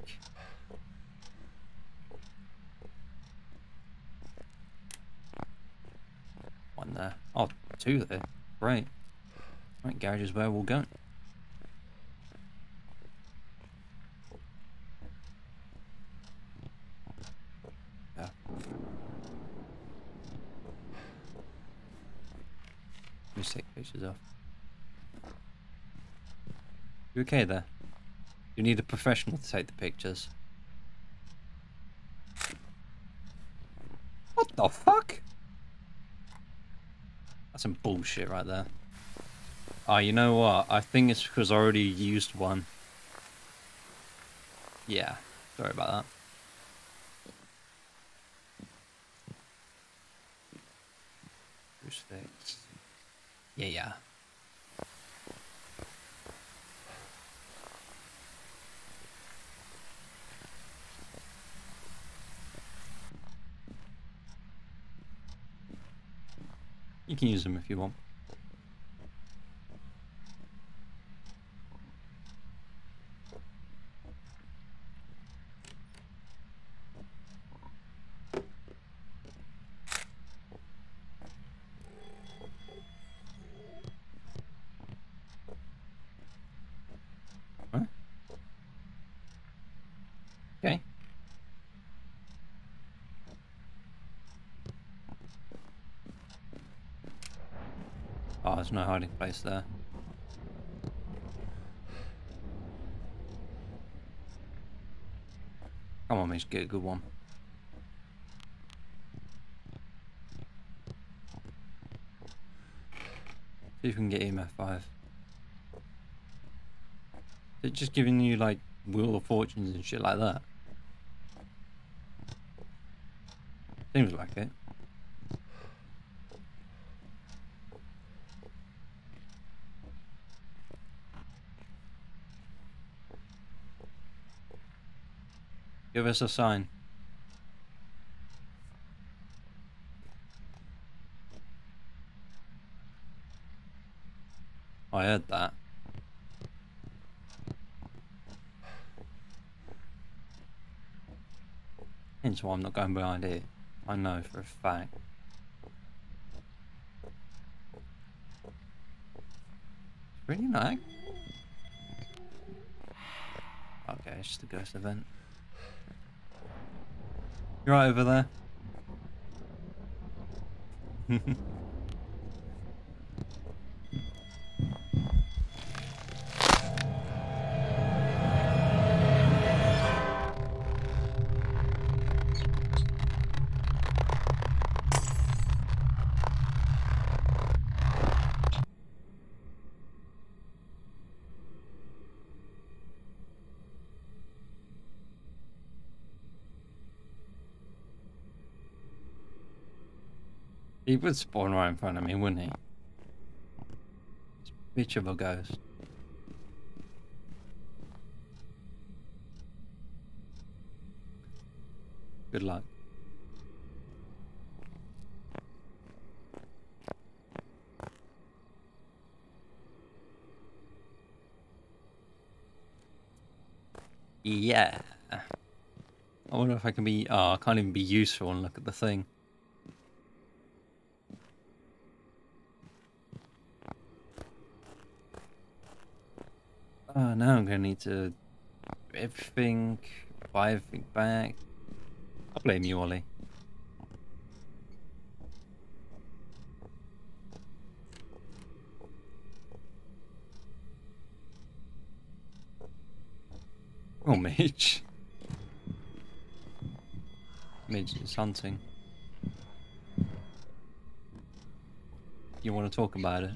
One there. Oh, two there. Great. Right, garage is where we'll go. just take pictures off. You okay there? You need a professional to take the pictures. What the fuck? That's some bullshit right there. Oh, you know what? I think it's because I already used one. Yeah, sorry about that. Respect. Yeah, yeah. You can use them if you want. There's no hiding place there. Come on, mate, get a good one. See if we can get EMF 5. It's just giving you like Wheel of Fortunes and shit like that. Seems like it. Give us a sign. I heard that. Hence why I'm not going behind here. I know for a fact. It's really nice. Okay, it's just a ghost event. You're right over there. He would spawn right in front of me, wouldn't he? Bitch of a ghost. Good luck. Yeah. I wonder if I can be... Oh, I can't even be useful and look at the thing. Oh, now I'm going to need to everything, buy everything back. I blame you, Ollie. Oh, Midge. Midge is hunting. You want to talk about it?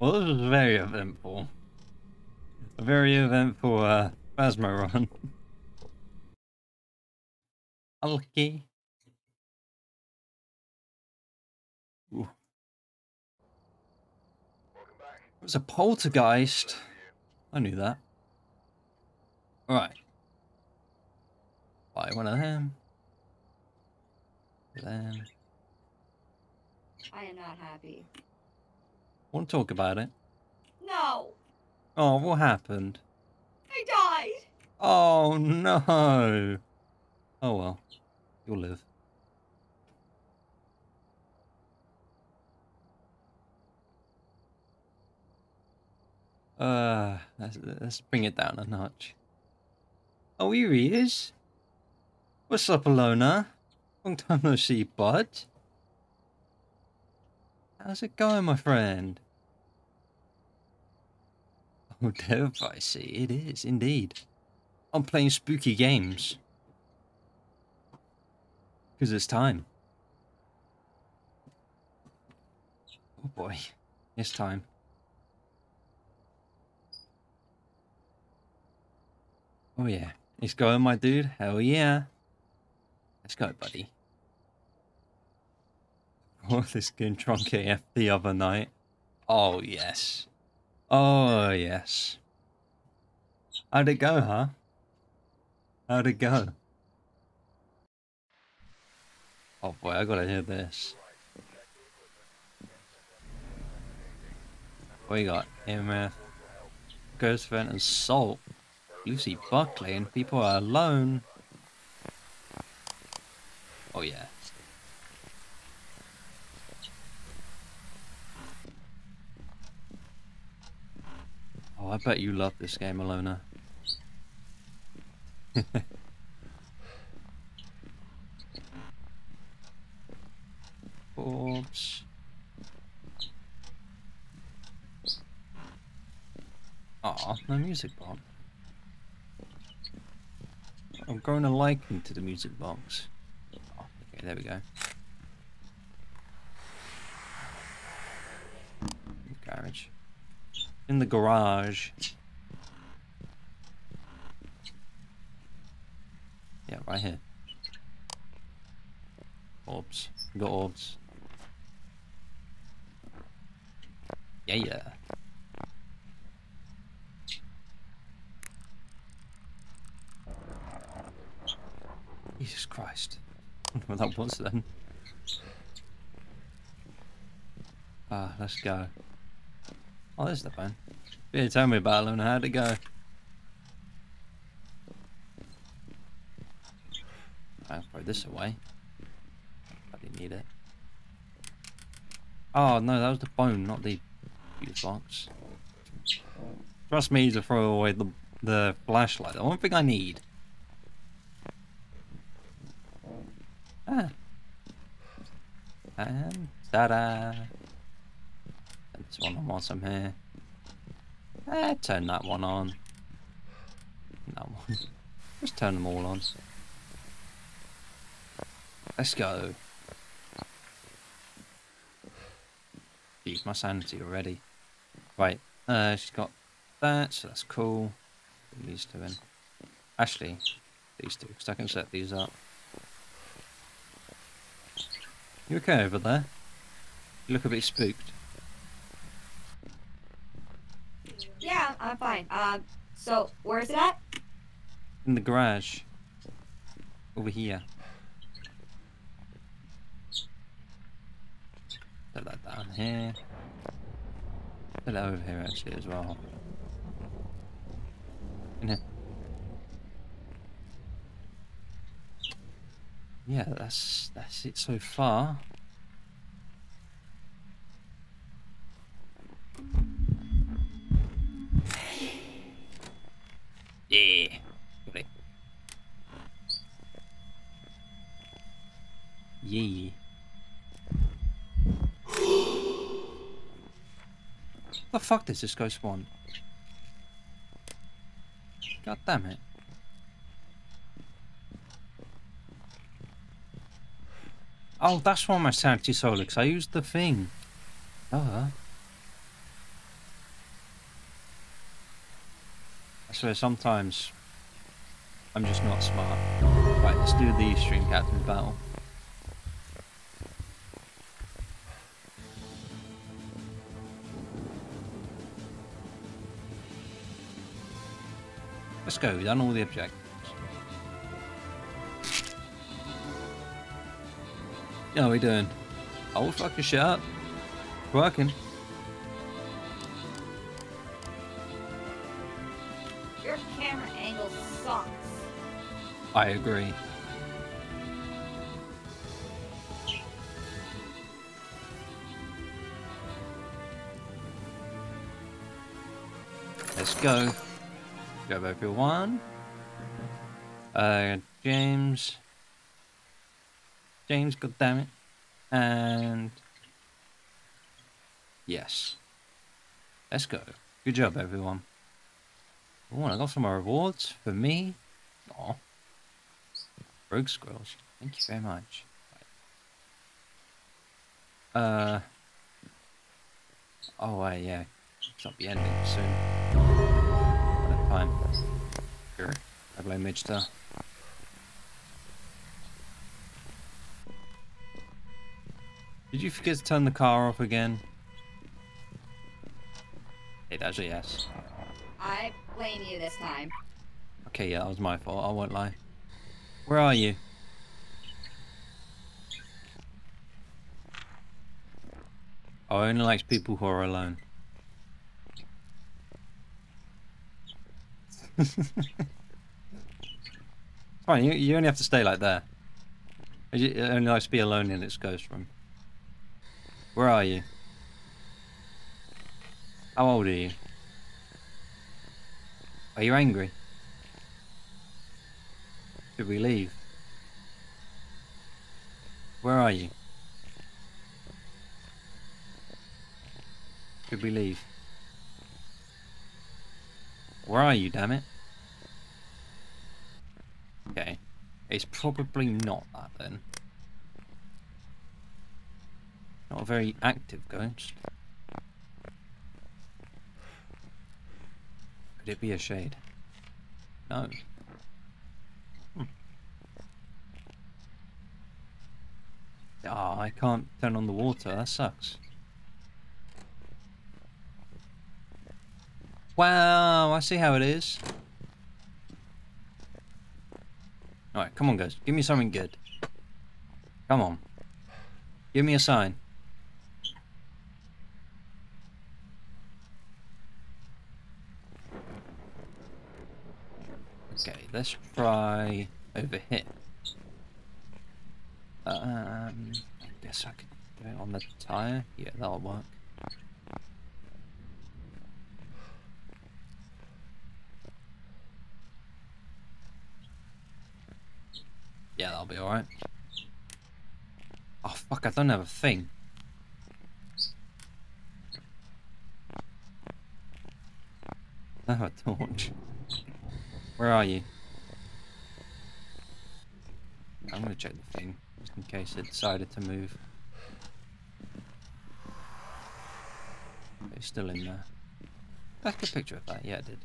Well, this was very eventful. A very eventful Phasma run. Unlucky. Ooh. It was a poltergeist. I knew that. Alright. Buy one of them. Then. I am not happy. Want to talk about it? No. Oh, what happened? I died. Oh, no. Oh, well. You'll live. Let's bring it down a notch. Oh, here he is. What's up, Alona? Long time no see, bud. How's it going, my friend? Oh, Dev, I see. It is, indeed. I'm playing spooky games. Because it's time. Oh boy, it's time. Oh yeah, it's going, my dude. Hell yeah. Let's go, buddy. Bought this Skin Trunk AF the other night. Oh yes. Oh yes. How'd it go, huh? How'd it go? Oh boy, I gotta hear this. What do you got? MF, Ghost Vent and Salt. You see Buckley and people are alone. Oh yeah. Oh, I bet you love this game, Alona. Oops. Aw, no music box. I'm growing a liking to the music box. Oh, okay, there we go. Garage. In the garage. Yeah, right here. Orbs. We got orbs. Yeah, yeah. Jesus Christ. Well, that was then. Ah, let's go. Oh, there's the phone. Yeah, tell me about it, how'd it go? I'll throw this away. I didn't need it. Oh no, that was the phone, not the box. Trust me to throw away the flashlight. The one thing I need. Ah. And ta-da. This one on whilst I'm here. Ah, turn that one on. That one. Just turn them all on. Let's go. Jeez, my sanity already. Right, she's got that, so that's cool. Put these two in. Actually, these two, because I can set these up. You okay over there? You look a bit spooked. Yeah, I'm fine. So where is it at? In the garage. Over here. Put that down here. Put that over here actually as well. In here. Yeah, that's it so far. Yeah, got it. Yeah. What the fuck does this ghost want? God damn it. Oh, that's why my sanity soul looks. I used the thing. I swear sometimes I'm just not smart. Right, let's do the stream captain battle. Let's go, we've done all the objectives. How are we doing? Oh, fucking shit up. Working. Your camera angle sucks. I agree. Let's go. Grab everyone. James. James, goddammit. And yes. Let's go. Good job, everyone. Oh, and I got some more rewards for me. Aw. Rogue Squirrels. Thank you very much. Yeah. It's not the ending soon. That time. Sure. I blame Midster. Did you forget to turn the car off again? It actually yes. I blame you this time. Okay, yeah, that was my fault. I won't lie. Where are you? Oh, I only like people who are alone. Fine, you only have to stay like there. It only likes to be alone in its ghost room. Where are you? How old are you? Are you angry? Should we leave? Where are you? Should we leave? Where are you, damn it? Okay. It's probably not that then. Not a very active ghost. Could it be a shade? No. Ah, I can't turn on the water. That sucks. Wow, I see how it is. Alright, come on guys. Give me something good. Come on. Give me a sign. Okay, let's try over here. I guess I could do it on the tire. Yeah, that'll work. Yeah, that'll be alright. Oh fuck, I don't have a thing. I don't have a torch. Where are you? I'm gonna check the thing, just in case it decided to move. It's still in there. Did I get a picture of that? Yeah, I did.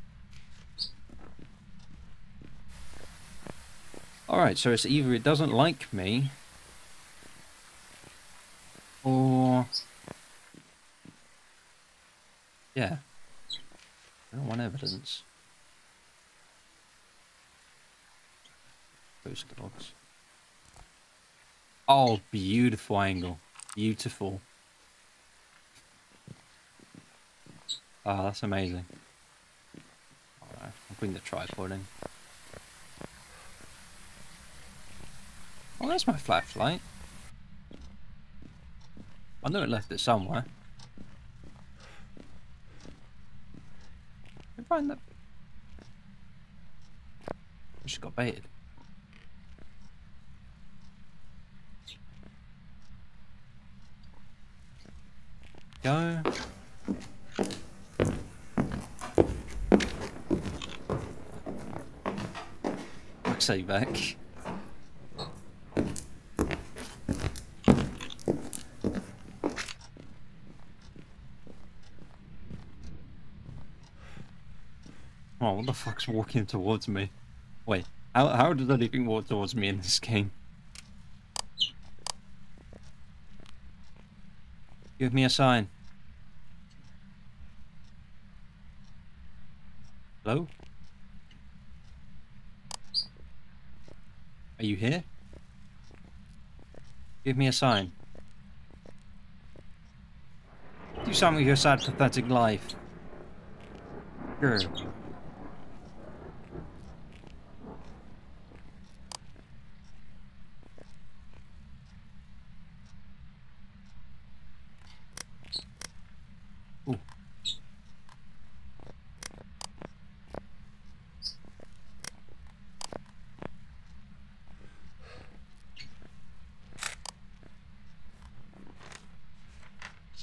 Alright, so it's either it doesn't like me, or... yeah. I don't want evidence. Ghost dogs. Oh, beautiful angle. Beautiful. Ah, oh, that's amazing. Alright, I'll bring the tripod in. Oh, there's my flashlight. I know it left it somewhere. Did I find that? I just got baited. Go. I'll say back. Oh, what the fuck's walking towards me? Wait, how did anything walk towards me in this game? Give me a sign. Hello? Are you here? Give me a sign. Do something with your sad, pathetic life. Sure.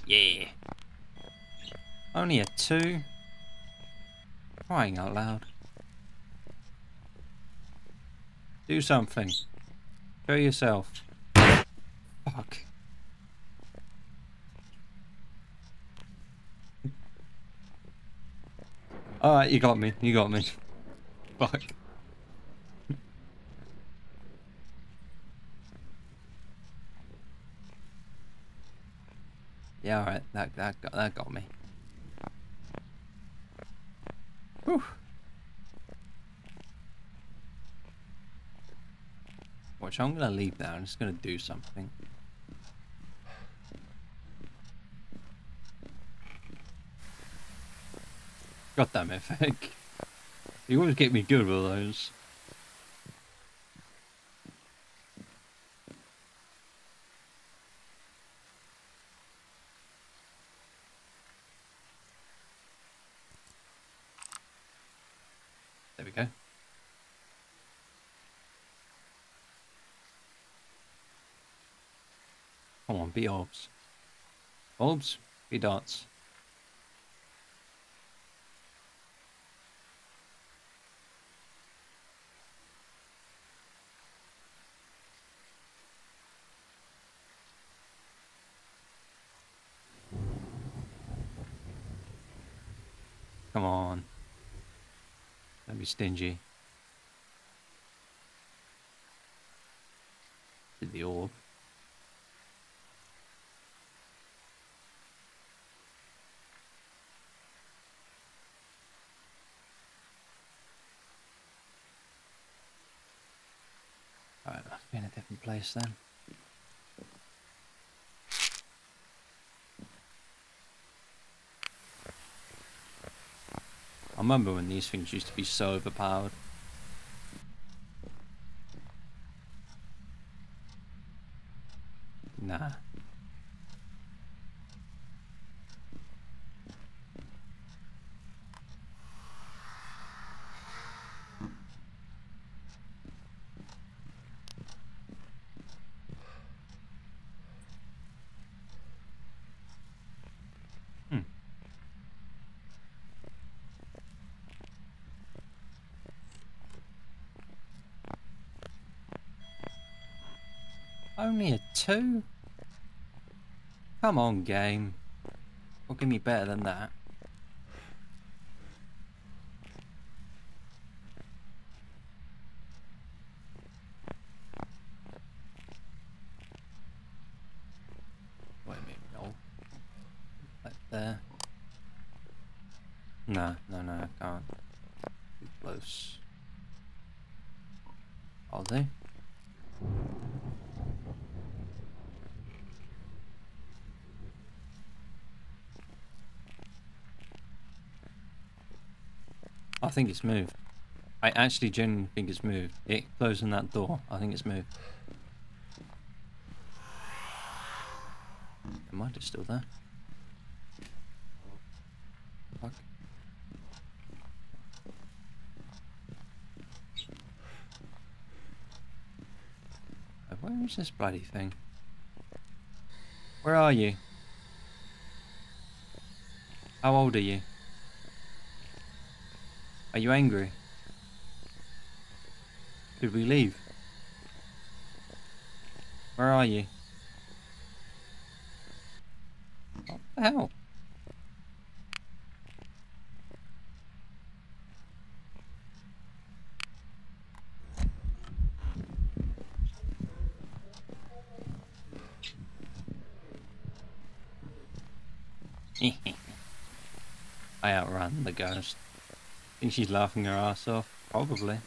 Yeah. Only a 2. Crying out loud. Do something. Show yourself. Fuck. Alright, you got me. You got me. Fuck. Yeah, alright. That got me. Whew. Watch, I'm gonna leave now. I'm just gonna do something. God damn it, Feg. You always get me good with those. There we go. Come on, be orbs. Orbs, be dots. Come on. Don't be stingy. Did the orb. Alright, I must be in a different place then. I remember when these things used to be so overpowered. Nah. Only a 2? Come on, game. What can be better than that? Wait a minute, no. Right there. No, I can't. Too close. Are they? I think it's moved. I actually genuinely think it's moved. It closing that door. I think it's moved. It might be still there. Fuck. Where is this bloody thing? Where are you? How old are you? Are you angry? Could we leave? Where are you? What the hell? I outran the ghost. I think she's laughing her ass off, probably.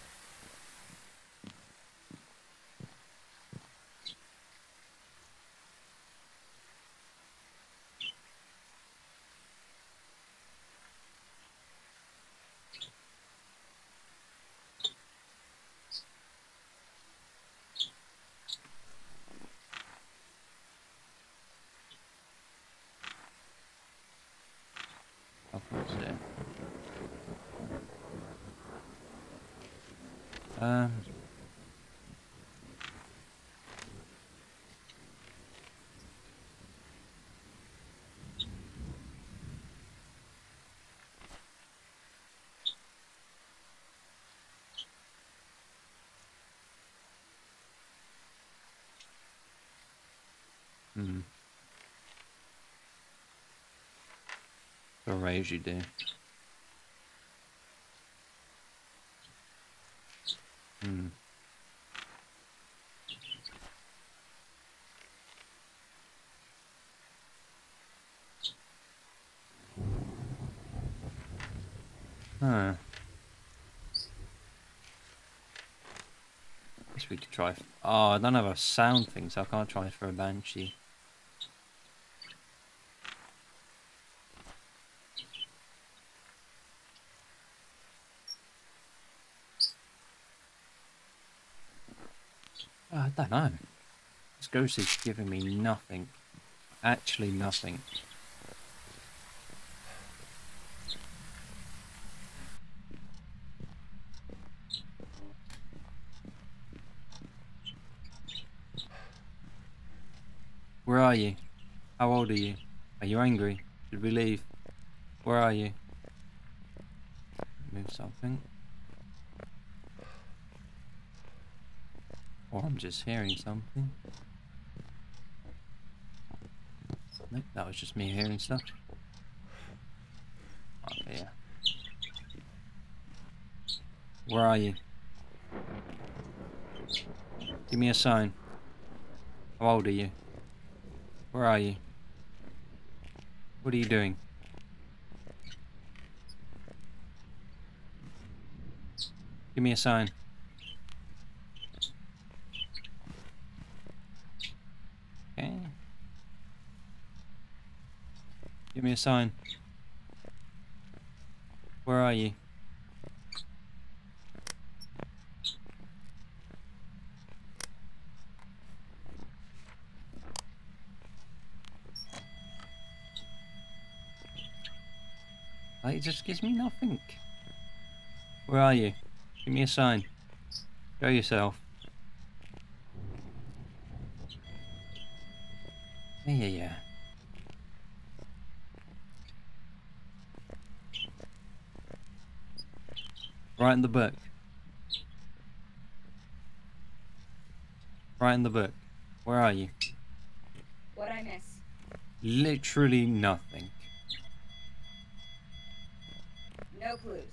Hmm. The rage you do. Hmm. Huh. Guess we could try. Oh, I don't have a sound thing, so I can't try for a banshee. Oh, I don't know. This ghost is giving me nothing. Actually, nothing. Where are you? How old are you? Are you angry? Should we leave? Where are you? Move something. Or I'm just hearing something. Nope, that was just me hearing stuff. Okay, yeah. Where are you? Give me a sign. How old are you? Where are you? What are you doing? Give me a sign. Okay. Give me a sign. Where are you? It just gives me nothing. Where are you? Give me a sign. Show yourself. Yeah. Right in the book. Right in the book. Where are you? What'd I miss? Literally nothing. No clues.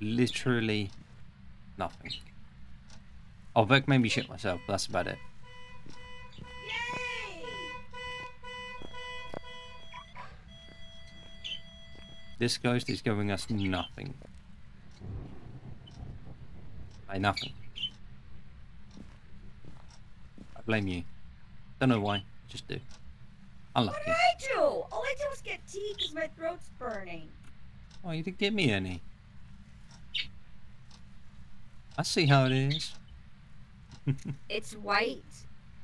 Literally nothing. Oh, Vic made me shit myself, but that's about it. Yay! This ghost is giving us nothing. Nothing. I blame you. Don't know why, just do. Unlucky. What did I do? All I did was get tea because my throat's burning. Oh, you didn't give me any. I see how it is. It's white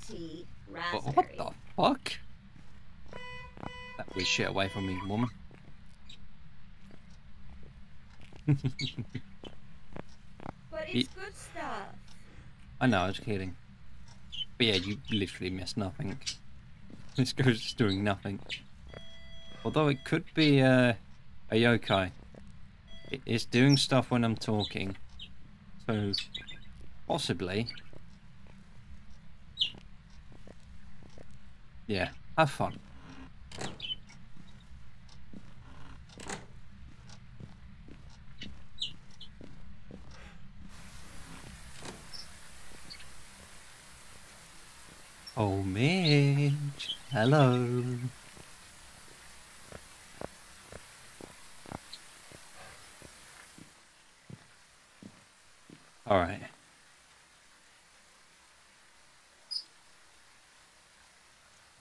tea raspberry. What the fuck? That weird shit away from me, woman. But it's good stuff. I know, I was kidding. But yeah, you literally missed nothing. This ghost is doing nothing. Although it could be, a yokai. It's doing stuff when I'm talking, so possibly. Yeah, have fun. Oh, Midge, hello. All right.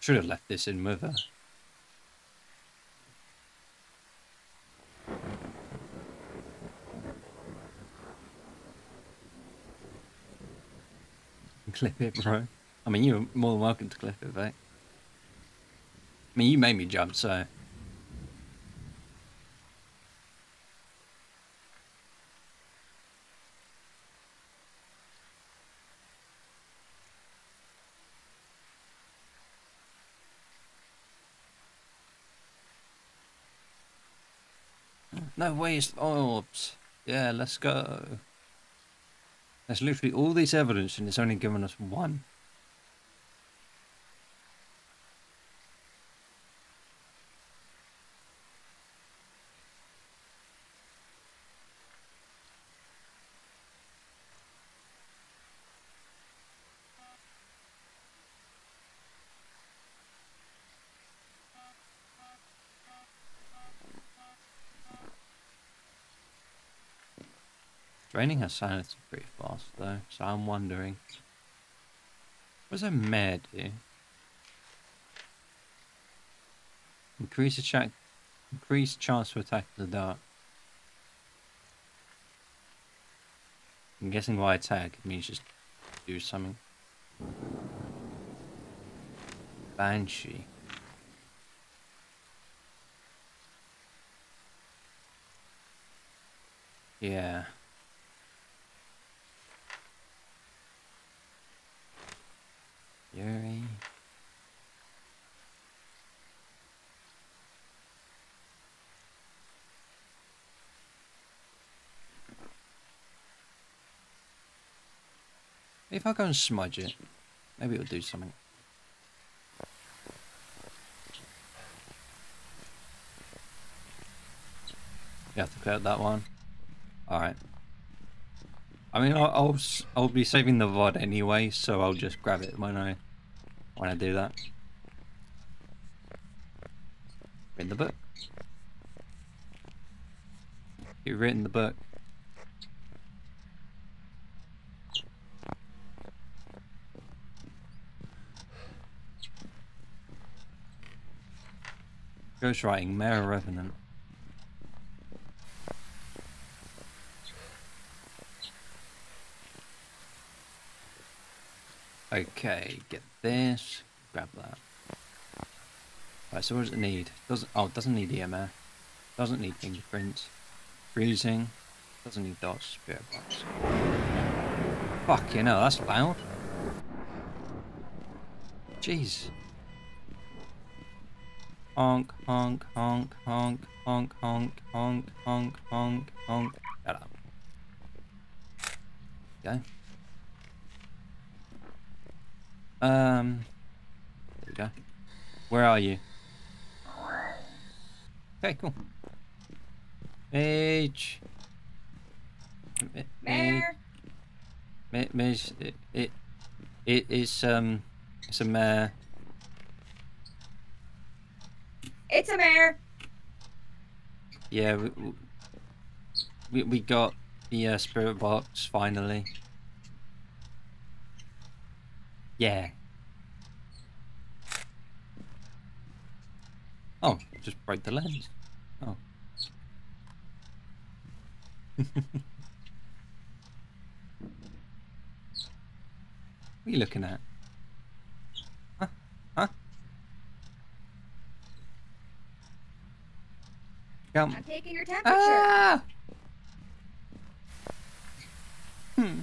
Should have left this in with her. Clip it, bro. I mean, you're more than welcome to clip it, Vic. I mean, you made me jump, so. No waste orbs. Yeah, let's go. There's literally all this evidence and it's only given us one. Draining her sanity pretty fast though, so I'm wondering. What does a mare do? Increased chance to attack in the dark. I'm guessing why attack means just do something. Banshee. Yeah. Yuri. If I go and smudge it, maybe it'll do something. You have to clear that one. Alright. I mean, I'll be saving the VOD anyway, so I'll just grab it when I do that. Read the book. You've written the book. Ghostwriting, Mare Revenant. Okay, get this, grab that. Right, so what does it need? Doesn't need EMF. Doesn't need fingerprints. Freezing. Doesn't need dots. Spirit box. Fucking hell, that's loud. Jeez. Honk, honk, honk, honk, honk, honk, honk, honk, honk, honk. Shut up. Okay. There we go. Where are you? Okay, cool. Mage. Mare. Mage. It is it's a mare. It's a mare. Yeah, we got the spirit box finally. Yeah. Oh, just break the lens. Oh. What are you looking at? Huh? Huh? Come. I'm taking your temperature. Ah! Hmm.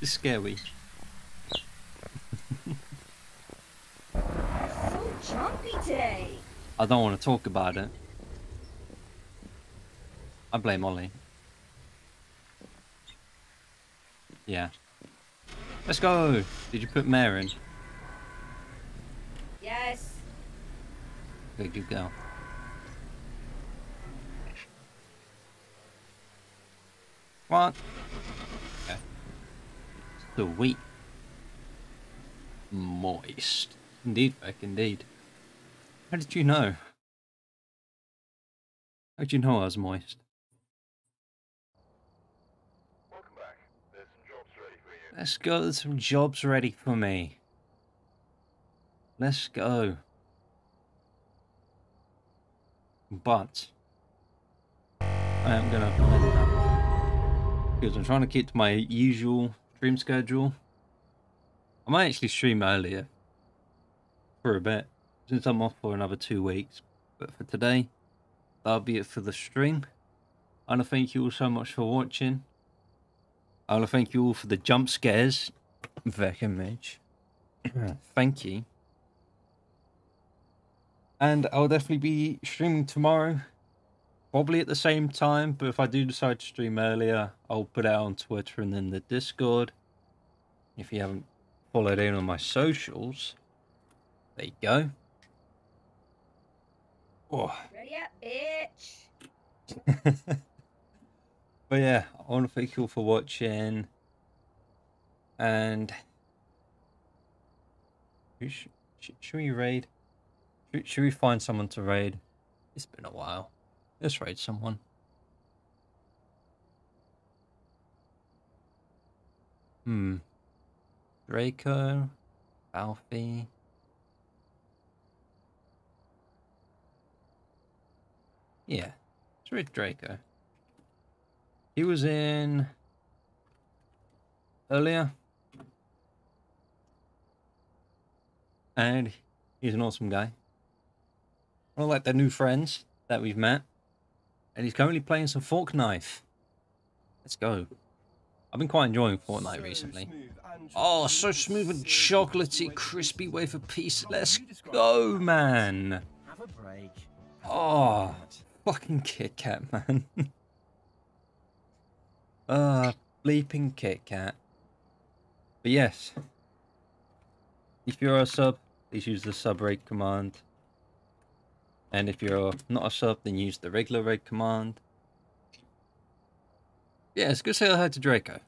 It's scary. Day. I don't want to talk about it. I blame Ollie. Yeah. Let's go! Did you put Mare in? Yes. Good, good girl. What? Okay. Sweet. Moist. Indeed, Beck, indeed. How did you know? How did you know I was moist? Welcome back. There's some jobs ready for you. Let's go. There's some jobs ready for me. Let's go. But I am gonna end up because I'm trying to keep to my usual stream schedule. I might actually stream earlier for a bit. Since I'm off for another 2 weeks, but for today, that'll be it for the stream. I want to thank you all so much for watching. I want to thank you all for the jump scares, Vec and Midge. Thank you. And I'll definitely be streaming tomorrow, probably at the same time, but if I do decide to stream earlier, I'll put it out on Twitter and then the Discord. If you haven't followed in on my socials, there you go. Oh. Ready up, bitch. But yeah, I want to thank you all for watching. And should we raid? Should we find someone to raid? It's been a while. Let's raid someone. Draco, Alfie. Yeah, it's with Draco. He was in earlier. And he's an awesome guy. I like the new friends that we've met. And he's currently playing some Forkknife. Let's go. I've been quite enjoying Fortnite recently. Oh, so smooth and chocolatey, crispy wafer piece. Let's go, man. Have a break. Oh, fucking Kit Kat, man. Bleeping Kit Kat. But yes, if you're a sub, please use the sub raid command. And if you're not a sub, then use the regular raid command. Yeah, it's good to say hi to Draco.